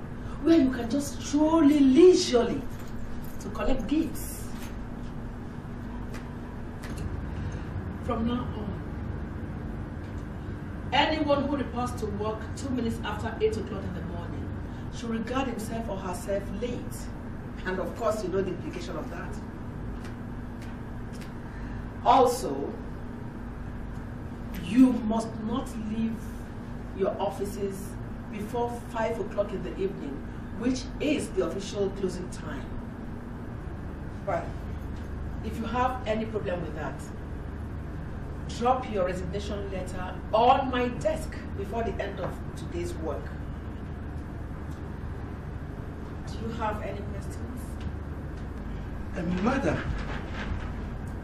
where you can just truly leisurely to collect gifts. From now on, anyone who reports to work 2 minutes after 8 o'clock in the morning should regard himself or herself late. And of course, you know the implication of that. Also, you must not leave your offices before 5 o'clock in the evening, which is the official closing time. But if you have any problem with that, drop your resignation letter on my desk before the end of today's work. Do you have any questions? Mother,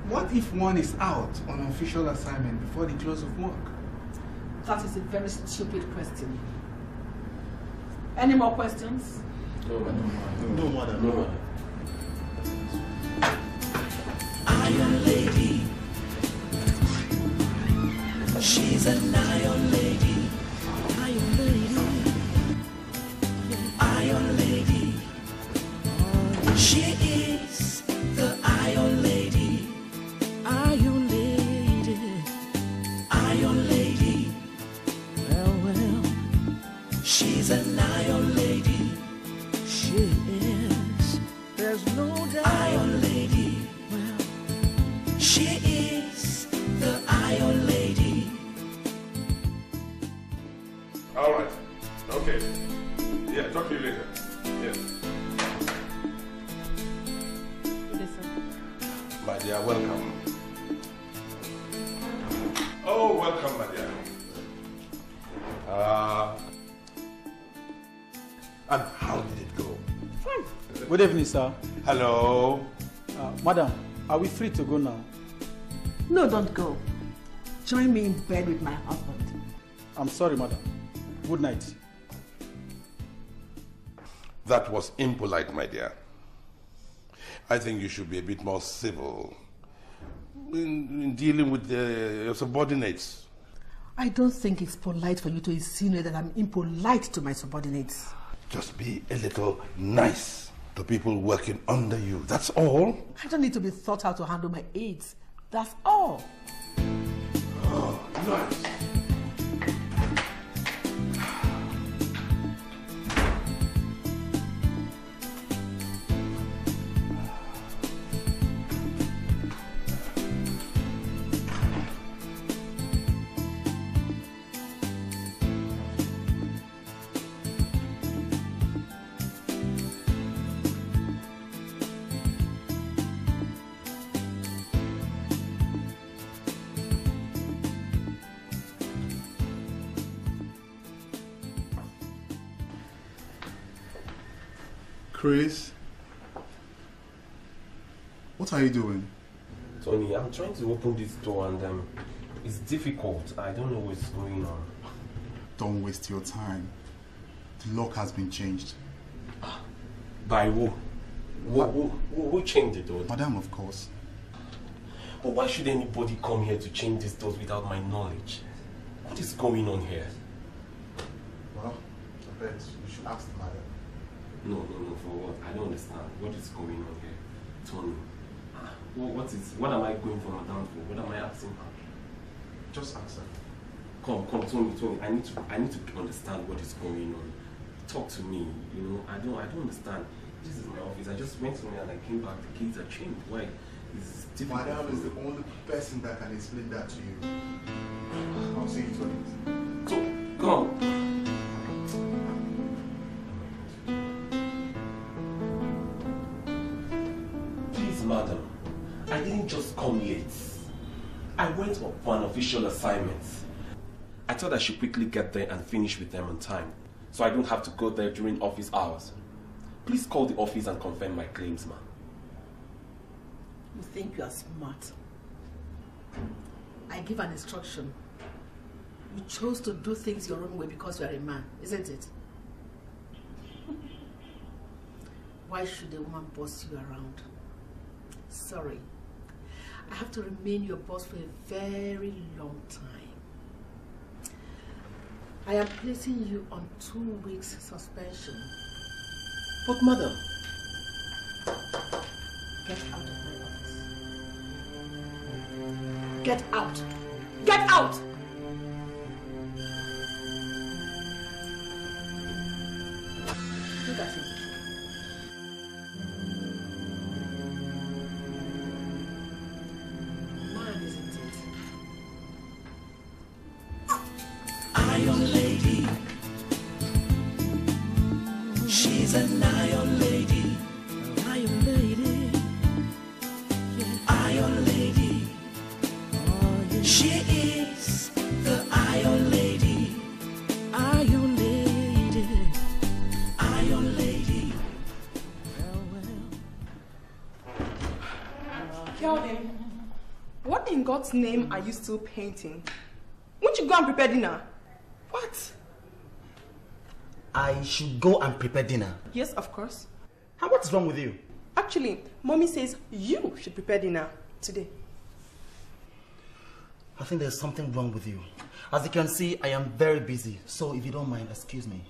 what if one is out on an official assignment before the close of work? That is a very stupid question. Any more questions? No, madam. No, madam. No, madam. Iron Lady. She's an iron lady. Iron lady. Iron lady. She is the iron lady. Iron lady. Iron lady. Well, well. She's an iron lady. She is. There's no doubt. Iron lady. Well, she is the iron lady. All right. Okay. Yeah, talk to you later. Yes. Listen. My dear, welcome. Oh, welcome, my dear. Good evening, sir. Hello. Madam, are we free to go now? No, don't go. Join me in bed with my husband. I'm sorry, madam. Good night. That was impolite, my dear. I think you should be a bit more civil in dealing with your subordinates. I don't think it's polite for you to insinuate that I'm impolite to my subordinates. Just be a little nice to people working under you, that's all. I don't need to be taught how to handle my aides, that's all. Oh, nice. Chris, what are you doing? Tony, I'm trying to open this door and it's difficult. I don't know what's going on. Don't waste your time. The lock has been changed. By who? Who changed the door? Madam, of course. But why should anybody come here to change these doors without my knowledge? What is going on here? Well, I bet you should ask the madam. No, for what? I don't understand. What is going on here? Tony, what am I going for, madam, for? What am I asking her? Just answer. Come, Tony. I need to understand what is going on. Talk to me, you know. I don't understand. This is my office. I just went somewhere and I came back. The kids are changed. Why? It's difficult. Madam is the only person that can explain that to you. I'll see you, Tony. So, come. Madam, I didn't just come late. I went up for an official assignment. I thought I should quickly get there and finish with them on time, so I don't have to go there during office hours. Please call the office and confirm my claims, ma'am. You think you are smart. I give an instruction. You chose to do things your own way because you are a man, isn't it? Why should a woman boss you around? Sorry, I have to remain your boss for a very long time. I am placing you on 2 weeks suspension. But madam, get out of my office. Get out! Get out! Look at him. What name are you still painting? Won't you go and prepare dinner? What? I should go and prepare dinner? Yes, of course. And what's wrong with you? Actually, Mommy says you should prepare dinner today. I think there's something wrong with you. As you can see, I am very busy. So if you don't mind, excuse me.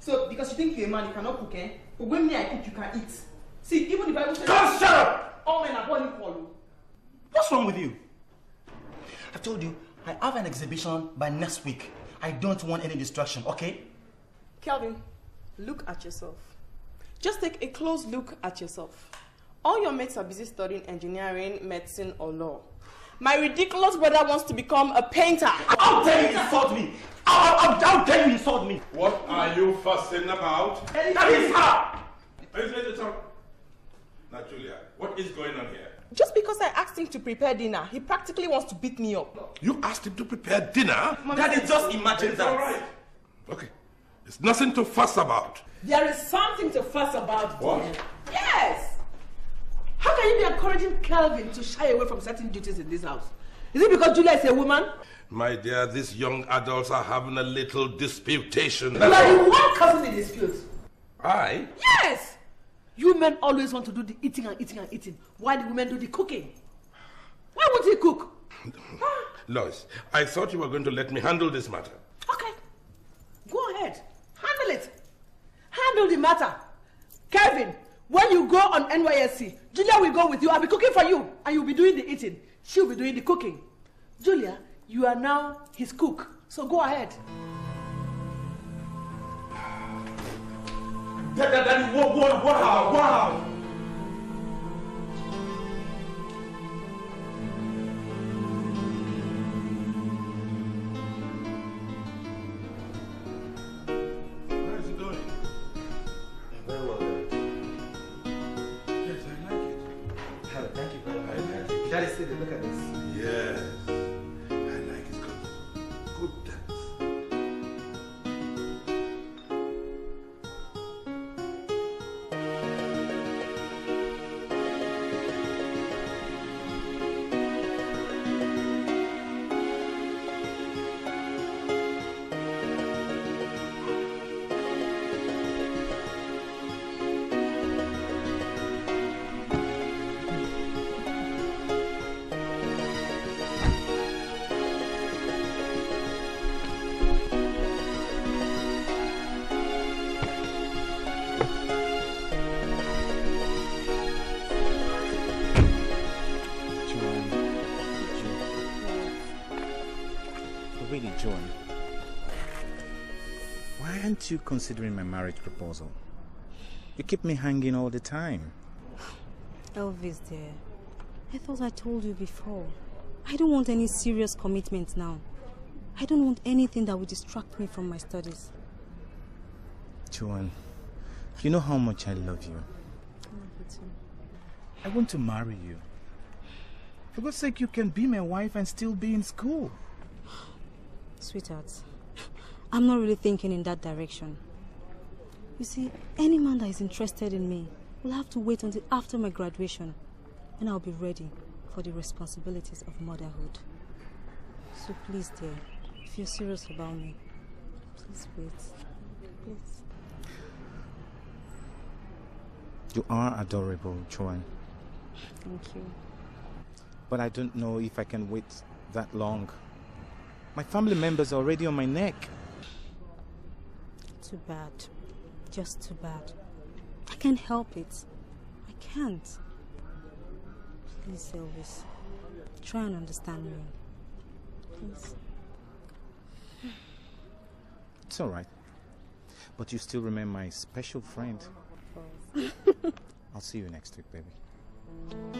So because you think you're a man, you cannot cook, eh? But when I cook, you can eat. See, even the Bible says... God, shut up! All men are born equal. What's wrong with you? I told you, I have an exhibition by next week. I don't want any distraction, okay? Kelvin, look at yourself. Just take a close look at yourself. All your mates are busy studying engineering, medicine, or law. My ridiculous brother wants to become a painter. How dare you insult me? How dare you insult me? What are you fussing about? That is her! Now, Julia, what is going on here? Just because I asked him to prepare dinner, he practically wants to beat me up. You asked him to prepare dinner? Daddy, just imagine that. All right. Okay, There's nothing to fuss about. There is something to fuss about. What? Yes. How can you be encouraging Kelvin to shy away from certain duties in this house? Is it because Julia is a woman? My dear, these young adults are having a little disputation. You are the one causing the dispute. I? Yes. You men always want to do the eating and eating and eating. Why do women do the cooking? Why would he cook? Lois, I thought you were going to let me handle this matter. Okay. Go ahead. Handle it. Handle the matter. Kelvin, when you go on NYSC, Julia will go with you. I'll be cooking for you. And you'll be doing the eating. She'll be doing the cooking. Julia, you are now his cook. So go ahead. Daddy, wow. Look at this. Yes. I like it. Good dance. John, why aren't you considering my marriage proposal? You keep me hanging all the time. Elvis, dear, I thought I told you before. I don't want any serious commitment now. I don't want anything that will distract me from my studies. Joan, you know how much I love you. I love you too. I want to marry you. For God's sake, you can be my wife and still be in school. Sweetheart, I'm not really thinking in that direction. You see, any man that is interested in me will have to wait until after my graduation, and I'll be ready for the responsibilities of motherhood. So please, dear, if you're serious about me, please wait. Please. You are adorable, Joan. Thank you. But I don't know if I can wait that long. My family members are already on my neck. Too bad. Just too bad. I can't help it. I can't. Please, Elvis, try and understand me. Please. It's all right. But you still remain my special friend. Of course. I'll see you next week, baby.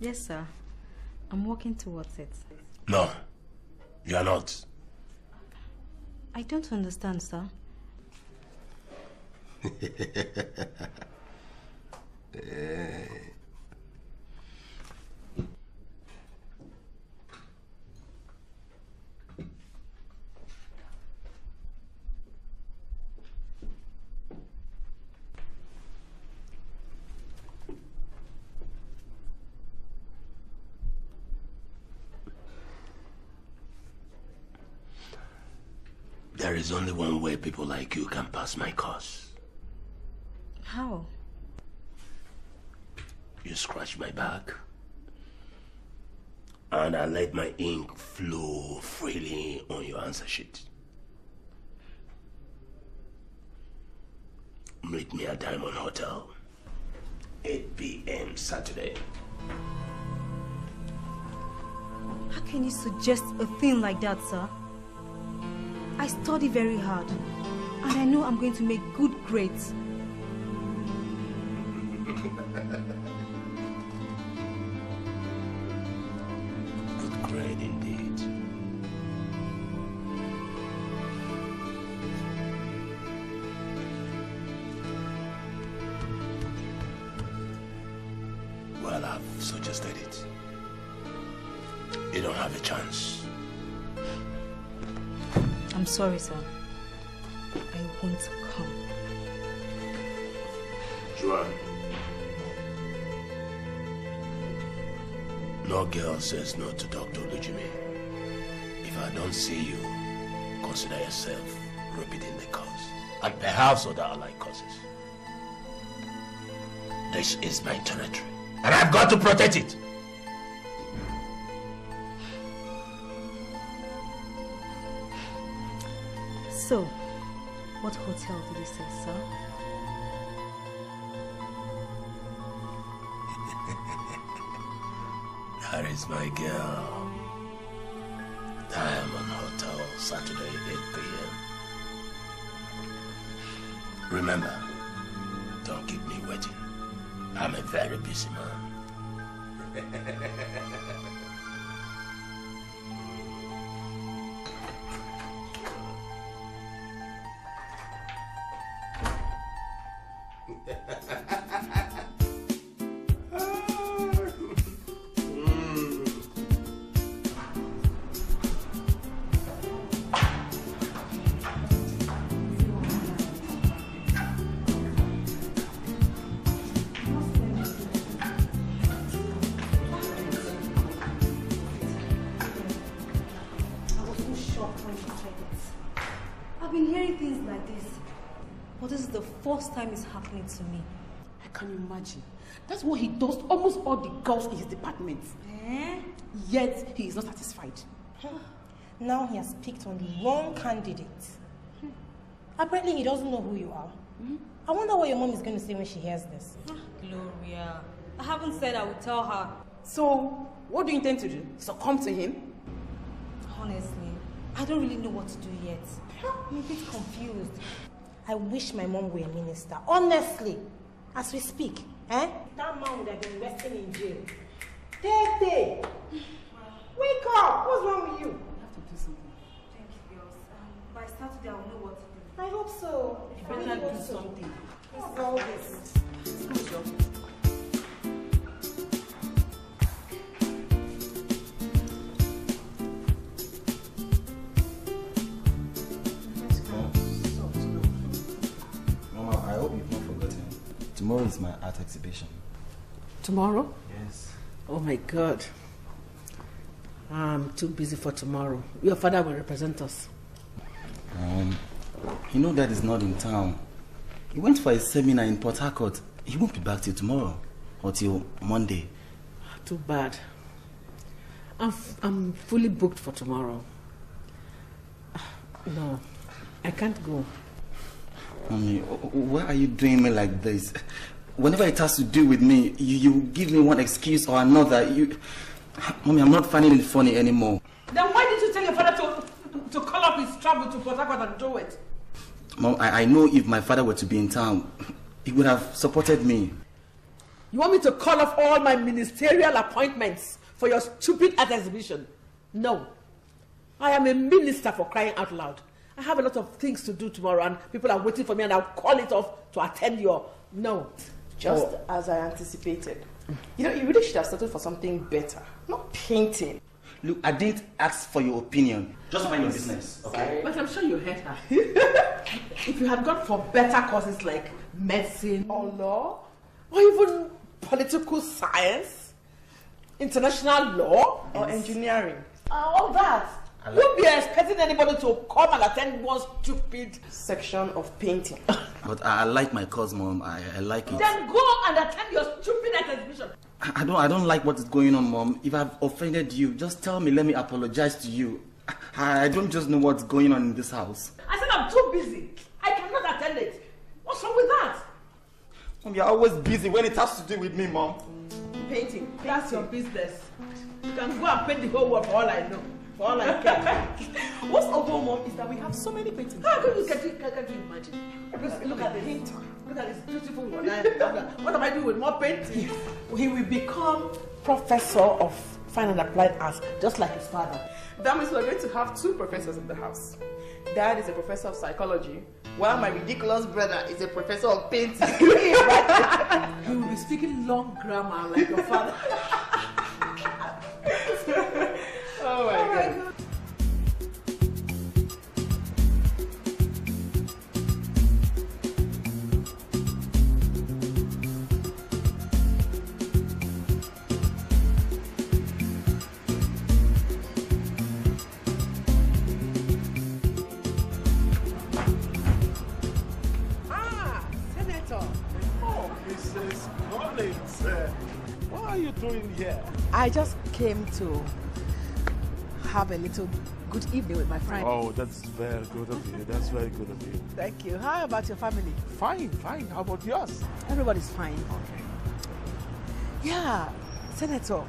Yes, sir. I'm working towards it. No, you are not. I don't understand, sir. There is only one way people like you can pass my course. How? You scratch my back, and I let my ink flow freely on your answer sheet. Meet me at Diamond Hotel, 8 p.m. Saturday. How can you suggest a thing like that, sir? I study very hard, and I know I'm going to make good grades. Good grade indeed. Well, I've suggested it. You don't have a chance. I'm sorry, sir. I won't come. Joanne. No girl says no to Dr. Olujimi. If I don't see you, consider yourself repeating the course. And perhaps other allied courses. This is my territory. And I've got to protect it. So, what hotel did you say, sir? That is my girl. Diamond Hotel, Saturday, 8 p.m. Remember, don't keep me waiting. I'm a very busy man. First time it's happening to me. I can imagine. That's what he does to almost all the girls in his department. Eh? Yet he is not satisfied. Now he has picked on the wrong candidate. Apparently he doesn't know who you are. I wonder what your mom is going to say when she hears this. Gloria, I haven't said I will tell her. So, what do you intend to do? Succumb to him? Honestly, I don't really know what to do yet. I'm a bit confused. I wish my mom were a minister. Honestly, as we speak, eh? That man would have been resting in jail. Tete! Wake up! What's wrong with you? I have to do something. Thank you, girls. By Saturday, I will know what to do. I hope so. You better do something. What's all this? School job. Tomorrow is my art exhibition. Tomorrow? Yes. Oh my God. I'm too busy for tomorrow. Your father will represent us. You know Dad is not in town. He went for a seminar in Port Harcourt. He won't be back till tomorrow or till Monday. Too bad. I'm fully booked for tomorrow. No, I can't go. Mommy, why are you doing me like this? Whenever it has to do with me, you give me one excuse or another. Mommy, I'm not finding it funny anymore. Then why did you tell your father to call up his travel to Port Harcourt and do it? Mom, I know if my father were to be in town, he would have supported me. You want me to call off all my ministerial appointments for your stupid art exhibition? No. I am a minister, for crying out loud. I have a lot of things to do tomorrow and people are waiting for me and I'll call it off to attend your... No. Just as I anticipated. You know, you really should have started for something better. Not painting. Look, I didn't ask for your opinion. Just mind your business, okay? But I'm sure you heard her. If you had gone for better courses like medicine or law, or even political science, international law, or engineering, all that, Would be expecting anybody to come and attend one stupid section of painting. But I like my cause, Mom. I like it. Then go and attend your stupid exhibition. I don't like what is going on, Mom. If I've offended you, just tell me. Let me apologize to you. I don't just know what's going on in this house. I said I'm too busy. I cannot attend it. What's wrong with that? Mom, you're always busy when it has to do with me, Mom. Painting. That's your business. You can go and paint the whole world for all I know. All I can. What's over, Mom, is that we have so many paintings. How can you imagine? Look at this painter. Look at this beautiful one. What am I doing with more painting? He will become professor of fine and applied arts, just like his father. That means we're going to have two professors in the house. Dad is a professor of psychology, while my ridiculous brother is a professor of painting. You will be speaking long grammar like your father. Oh my God. Ah, Senator. Oh, Mrs. Collins, what are you doing here? I just came to have a little good evening with my friend. Oh, that's very good of you. That's very good of you. Thank you. How about your family? Fine, fine. How about yours? Everybody's fine. Okay. Yeah, Senator,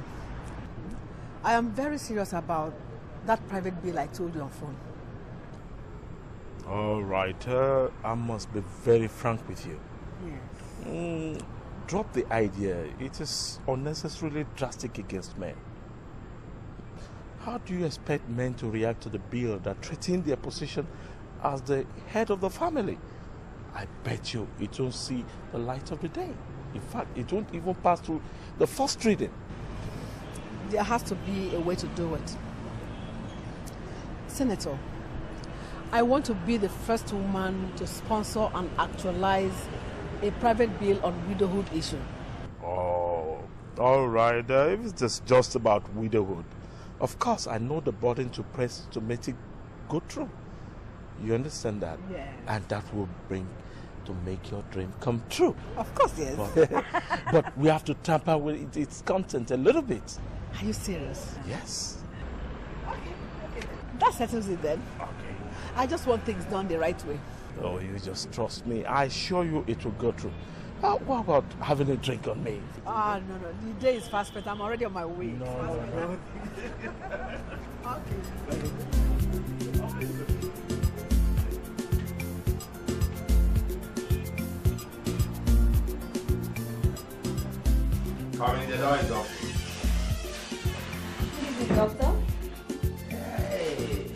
I am very serious about that private bill I told you on phone. All right. I must be very frank with you. Yes. Drop the idea. It is unnecessarily drastic against men. How do you expect men to react to the bill that threatens their position as the head of the family? I bet you it won't see the light of the day. In fact, it won't even pass through the first reading. There has to be a way to do it. Senator, I want to be the first woman to sponsor and actualize a private bill on widowhood issue. Oh, all right. If it's just about widowhood. Of course, I know the burden to press to make it go through. You understand that? Yeah. And that will bring to make your dream come true. Of course, yes. But we have to tamper with its content a little bit. Are you serious? Yes. Okay. That settles it then. Okay. I just want things done the right way. Oh, you just trust me. I assure you it will go through. What about having a drink on me? Ah, no. The day is fast spent. I'm already on my way. No. Okay. Coming in the door, doctor. Good evening, doctor. Hey,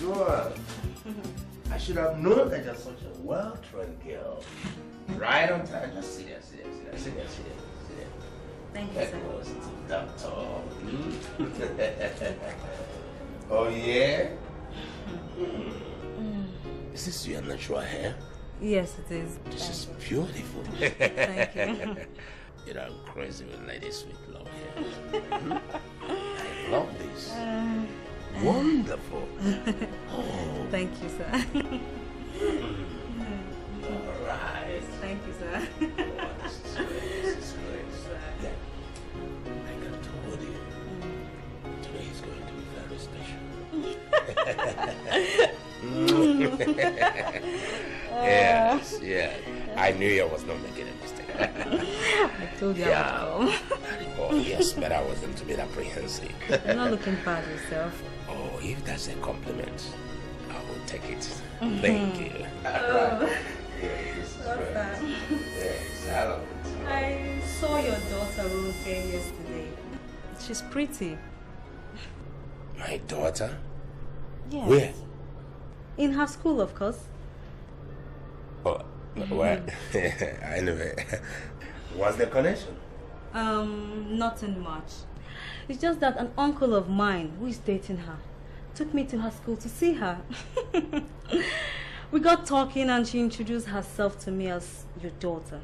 sure. I should have known that you're such a well-trained girl. Right on time. Just sit there, sit there. Thank you, sir. Doctor. Oh, yeah? Is this your natural hair? Yes, it is. This is beautiful. Thank you. You know, I'm crazy with ladies with long hair. I love this. Wonderful. Oh. Thank you, sir. All right. Thank you, sir. Oh, this is great, sir. Yeah. I got to warn you. Today is going to be very special. Yes. I knew I was not making a mistake. I told you at all. Oh, yes, but I wasn't a bit apprehensive. You're not looking bad yourself. Oh, if that's a compliment, I will take it. Thank you. All right. Yeah, I saw your daughter Ruth here yesterday. She's pretty. My daughter? Yes. Where? In her school, of course. Oh, well, anyway. What's the connection? Nothing much. It's just that an uncle of mine who is dating her took me to her school to see her. We got talking and she introduced herself to me as your daughter.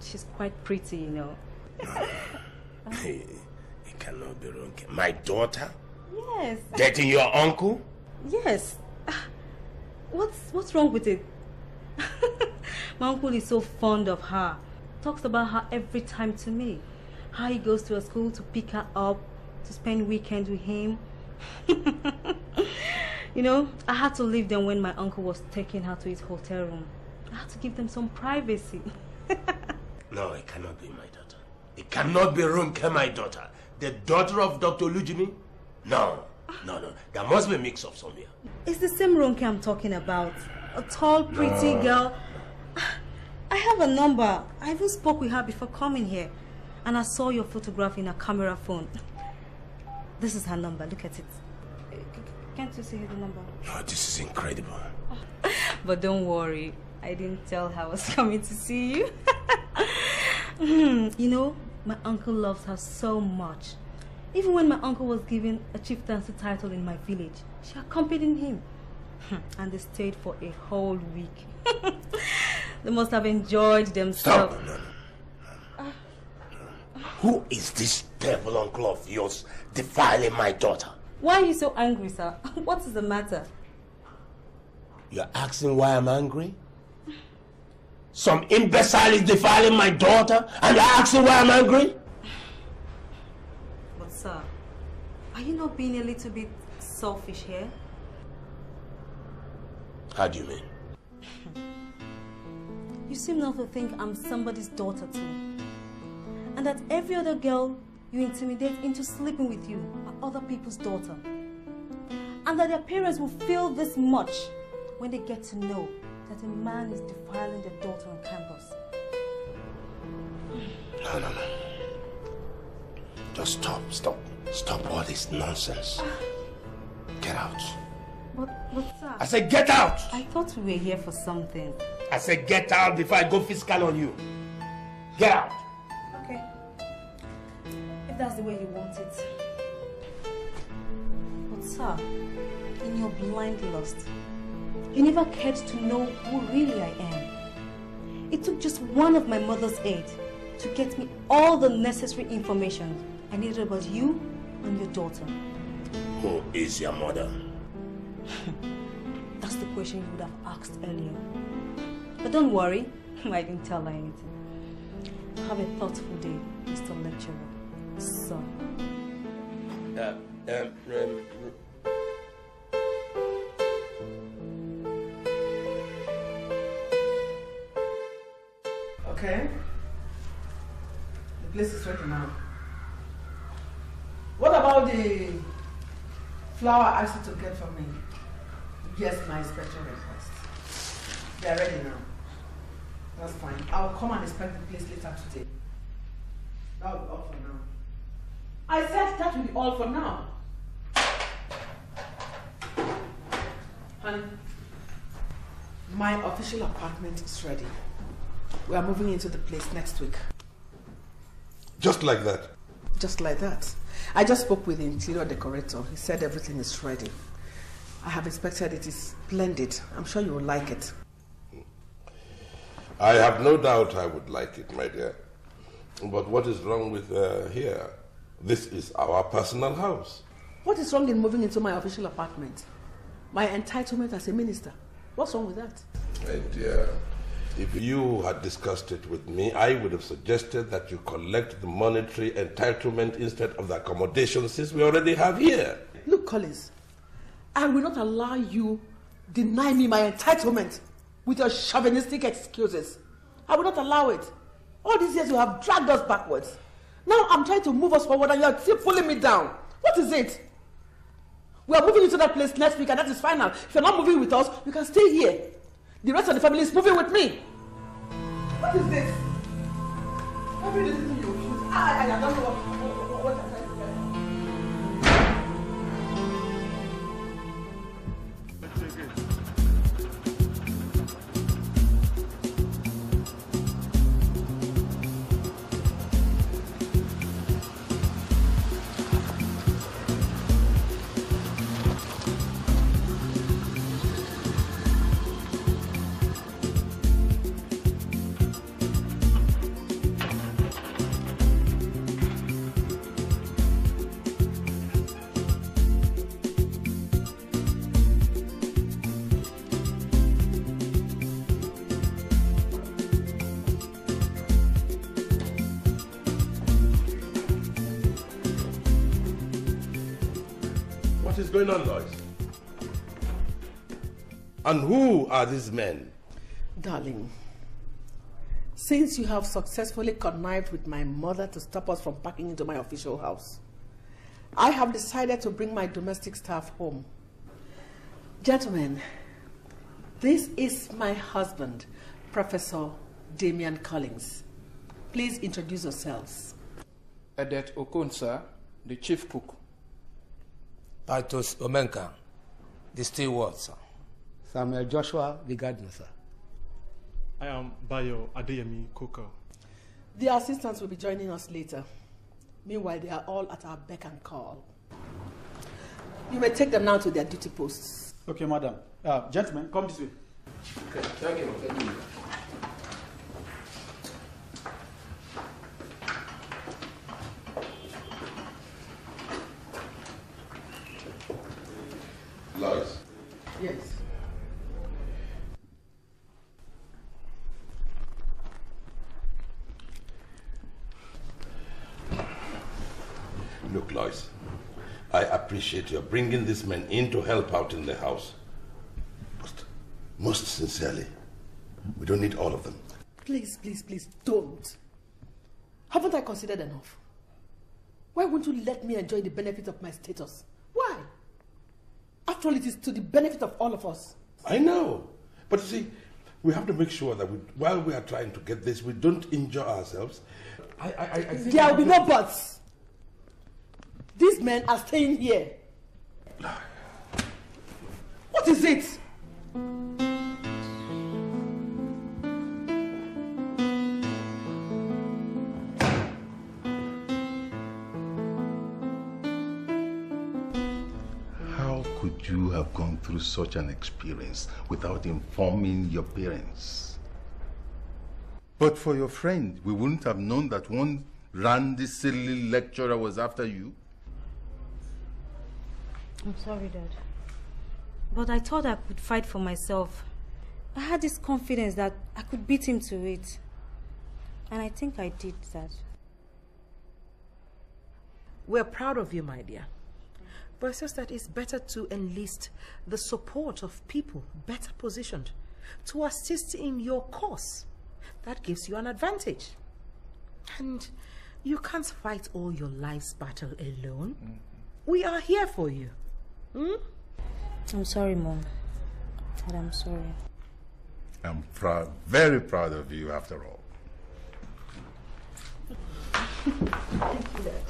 She's quite pretty, you know. It cannot be wrong. My daughter? Yes. Dating your uncle? Yes. What's wrong with it? My uncle is so fond of her. Talks about her every time to me. How he goes to her school to pick her up, to spend weekends with him. You know, I had to leave them when my uncle was taking her to his hotel room. I had to give them some privacy. No, it cannot be my daughter. It cannot be Ronke, my daughter. The daughter of Dr. Lujimi? No. There must be a mix-up somewhere. It's the same Ronke I'm talking about. A tall, pretty girl. I have a number. I even spoke with her before coming here. And I saw your photograph in her camera phone. This is her number. Look at it. Can't you see the number? Oh, this is incredible. But don't worry. I didn't tell her I was coming to see you. You know, my uncle loves her so much. Even when my uncle was given a chieftaincy title in my village, she accompanied him. And they stayed for a whole week. They must have enjoyed themselves. Stop. No. Who is this devil uncle of yours defiling my daughter? Why are you so angry, sir? What is the matter? You're asking why I'm angry? Some imbecile is defiling my daughter, and you're asking why I'm angry? But sir, are you not being a little bit selfish here? How do you mean? You seem not to think I'm somebody's daughter too. And that every other girl you intimidate into sleeping with you are other people's daughter. And that their parents will feel this much when they get to know that a man is defiling their daughter on campus. No. Just stop. Stop all this nonsense. Get out. But sir... I said get out! I thought we were here for something. I said get out before I go fiscal on you. Get out! Okay. If that's the way you want it. But sir, in your blind lust, you never cared to know who really I am. It took just one of my mother's aid to get me all the necessary information I needed about you and your daughter. Who is your mother? That's the question you would have asked earlier. But don't worry, I didn't tell her anything. Have a thoughtful day, Mr. Lecturer. Son. Okay. The place is ready now. What about the flower I asked you to get for me? Yes, my special request. They are ready now. That's fine. I'll come and inspect the place later today. That will be all for now. I said that will be all for now. Honey, my official apartment is ready. We are moving into the place next week. Just like that? Just like that. I just spoke with the interior decorator. He said everything is ready. I have inspected it. It's splendid. I'm sure you will like it. I have no doubt I would like it, my dear. But what is wrong with here? This is our personal house. What is wrong in moving into my official apartment? My entitlement as a minister. What's wrong with that? My dear, if you had discussed it with me, I would have suggested that you collect the monetary entitlement instead of the accommodation since we already have here. Look, Collins, I will not allow you to deny me my entitlement with your chauvinistic excuses. I will not allow it. All these years you have dragged us backwards. Now I'm trying to move us forward and you're still pulling me down. What is it? We are moving into that place next week and that is final. If you're not moving with us, you can stay here. The rest of the family is moving with me. What is this? I've been listening to you. I don't know what I'm saying. What is going on, guys? And who are these men? Darling, since you have successfully connived with my mother to stop us from packing into my official house, I have decided to bring my domestic staff home. Gentlemen, this is my husband, Professor Damian Collins. Please introduce yourselves. Adet Okonsa, the chief cook. Titus Omenka, the steward, sir. Samuel Joshua, the gardener, sir. I am Bayo Adeyemi Koko. The assistants will be joining us later. Meanwhile, they are all at our beck and call. You may take them now to their duty posts. Okay, madam. Gentlemen, come this way. Okay, thank you. Thank you. Lies. Yes. Look, Lois, I appreciate your bringing these men in to help out in the house. But most sincerely, we don't need all of them. Please, please, please, don't. Haven't I considered enough? Why won't you let me enjoy the benefit of my status? Why? After all, it is to the benefit of all of us. I know. But you see, we have to make sure that while we are trying to get this, we don't injure ourselves. I think there will be no buts. These men are staying here. What is it? How could you have gone through such an experience without informing your parents? But for your friend, we wouldn't have known that one randy, silly lecturer was after you. I'm sorry, Dad, but I thought I could fight for myself. I had this confidence that I could beat him to it, and I think I did that. We're proud of you, my dear, but it's just that it's better to enlist the support of people better positioned to assist in your cause. That gives you an advantage, and you can't fight all your life's battle alone. We are here for you. Hmm? I'm sorry, Mom. Dad, I'm sorry. I'm proud, very proud of you after all. Thank you, Dad.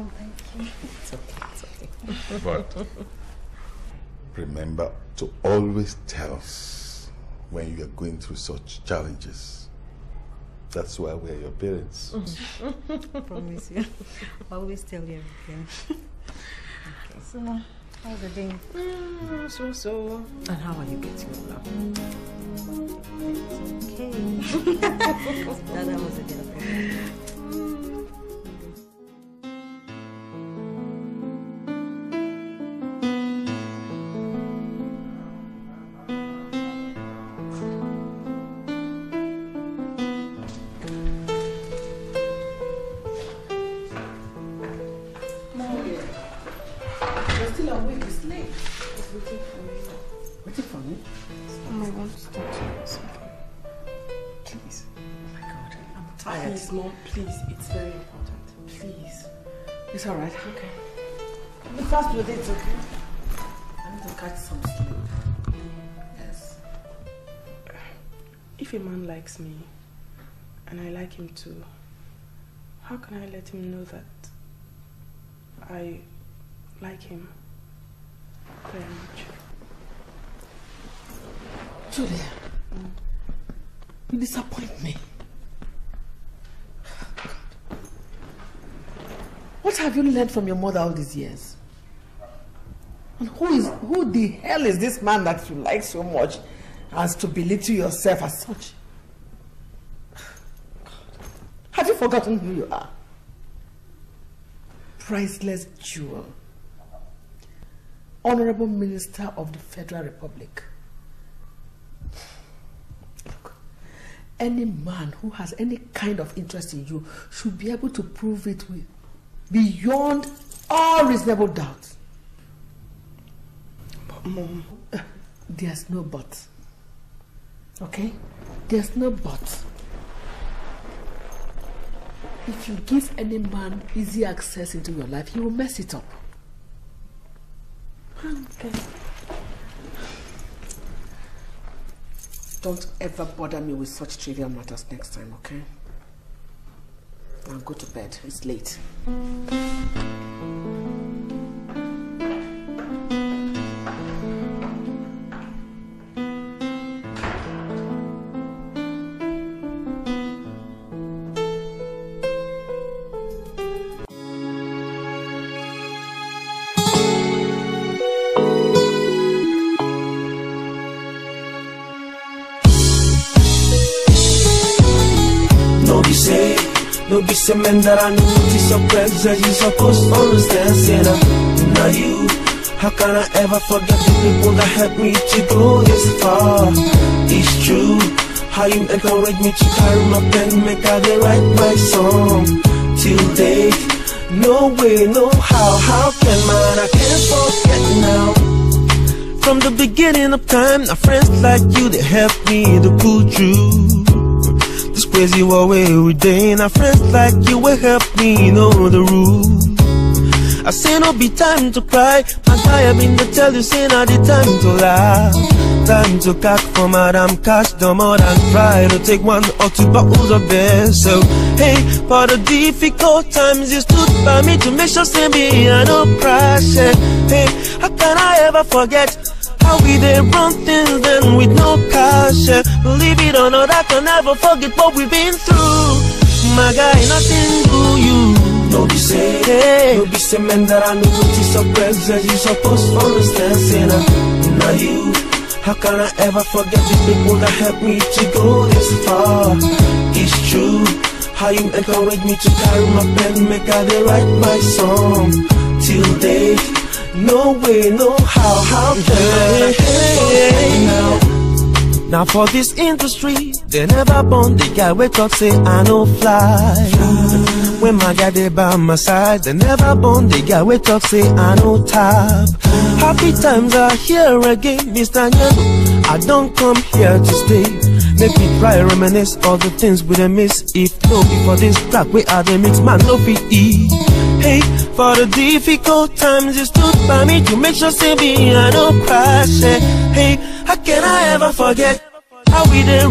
Oh, thank you. It's okay, it's okay. But remember to always tell us when you are going through such challenges. That's why we're your parents. I promise you. I always tell you everything. Okay. So, how's the day? So. And how are you getting along? It's okay. That was a good problem. Me and I like him too. How can I let him know that I like him very much? Julia, you disappoint me. What have you learned from your mother all these years? And who the hell is this man that you like so much as to belittle yourself as such? Have you forgotten who you are? Priceless jewel. Honorable Minister of the Federal Republic. Look, any man who has any kind of interest in you should be able to prove it with beyond all reasonable doubt. Mom, there's no but. Okay? There's no but. If you give any man easy access into your life, he will mess it up. Okay. Don't ever bother me with such trivial matters next time, okay? Now go to bed. It's late. It's a man that I knew, it's a prejudice, you're supposed to understand. Said not you, how can I ever forget the people that helped me to grow this far? It's true, how you encouraged me to carry my pen, make I write my song. Till date, no way, no how can man, I can't forget now. From the beginning of time, my friends like you, they helped me to pull through. Crazy world every day, and our friends like you will help me know the rules. I say no be time to cry, my guy have been to tell you say not the time to lie. Time to cock for madam, catch the mud and try to take one or two bottles of beer. So hey, for the difficult times you stood by me to make sure say me I no crash. Hey, how can I ever forget? We did wrong things then with no cash. Believe it or not, I can never forget what we've been through. My guy, nothing to you. No be say, hey. No be say man that I know what is your presence. You supposed to understand, say now you. How can I ever forget the people that helped me to go this far? It's true, how you encouraged me to carry my pen, make I write my song. Till day. No way, no how can I now? Now for this industry, they never born the guy we talk say I no fly. When my guy they by my side, they never born the guy we talk say I no tap. Happy times are here again, Mr. Nyano, I don't come here to stay. Make me try reminisce all the things we done miss. If no be for this track, we are the mix man, no fit E. Hey, for the difficult times you stood by me to make sure say me I don't crash. Hey, how can I ever forget how we did?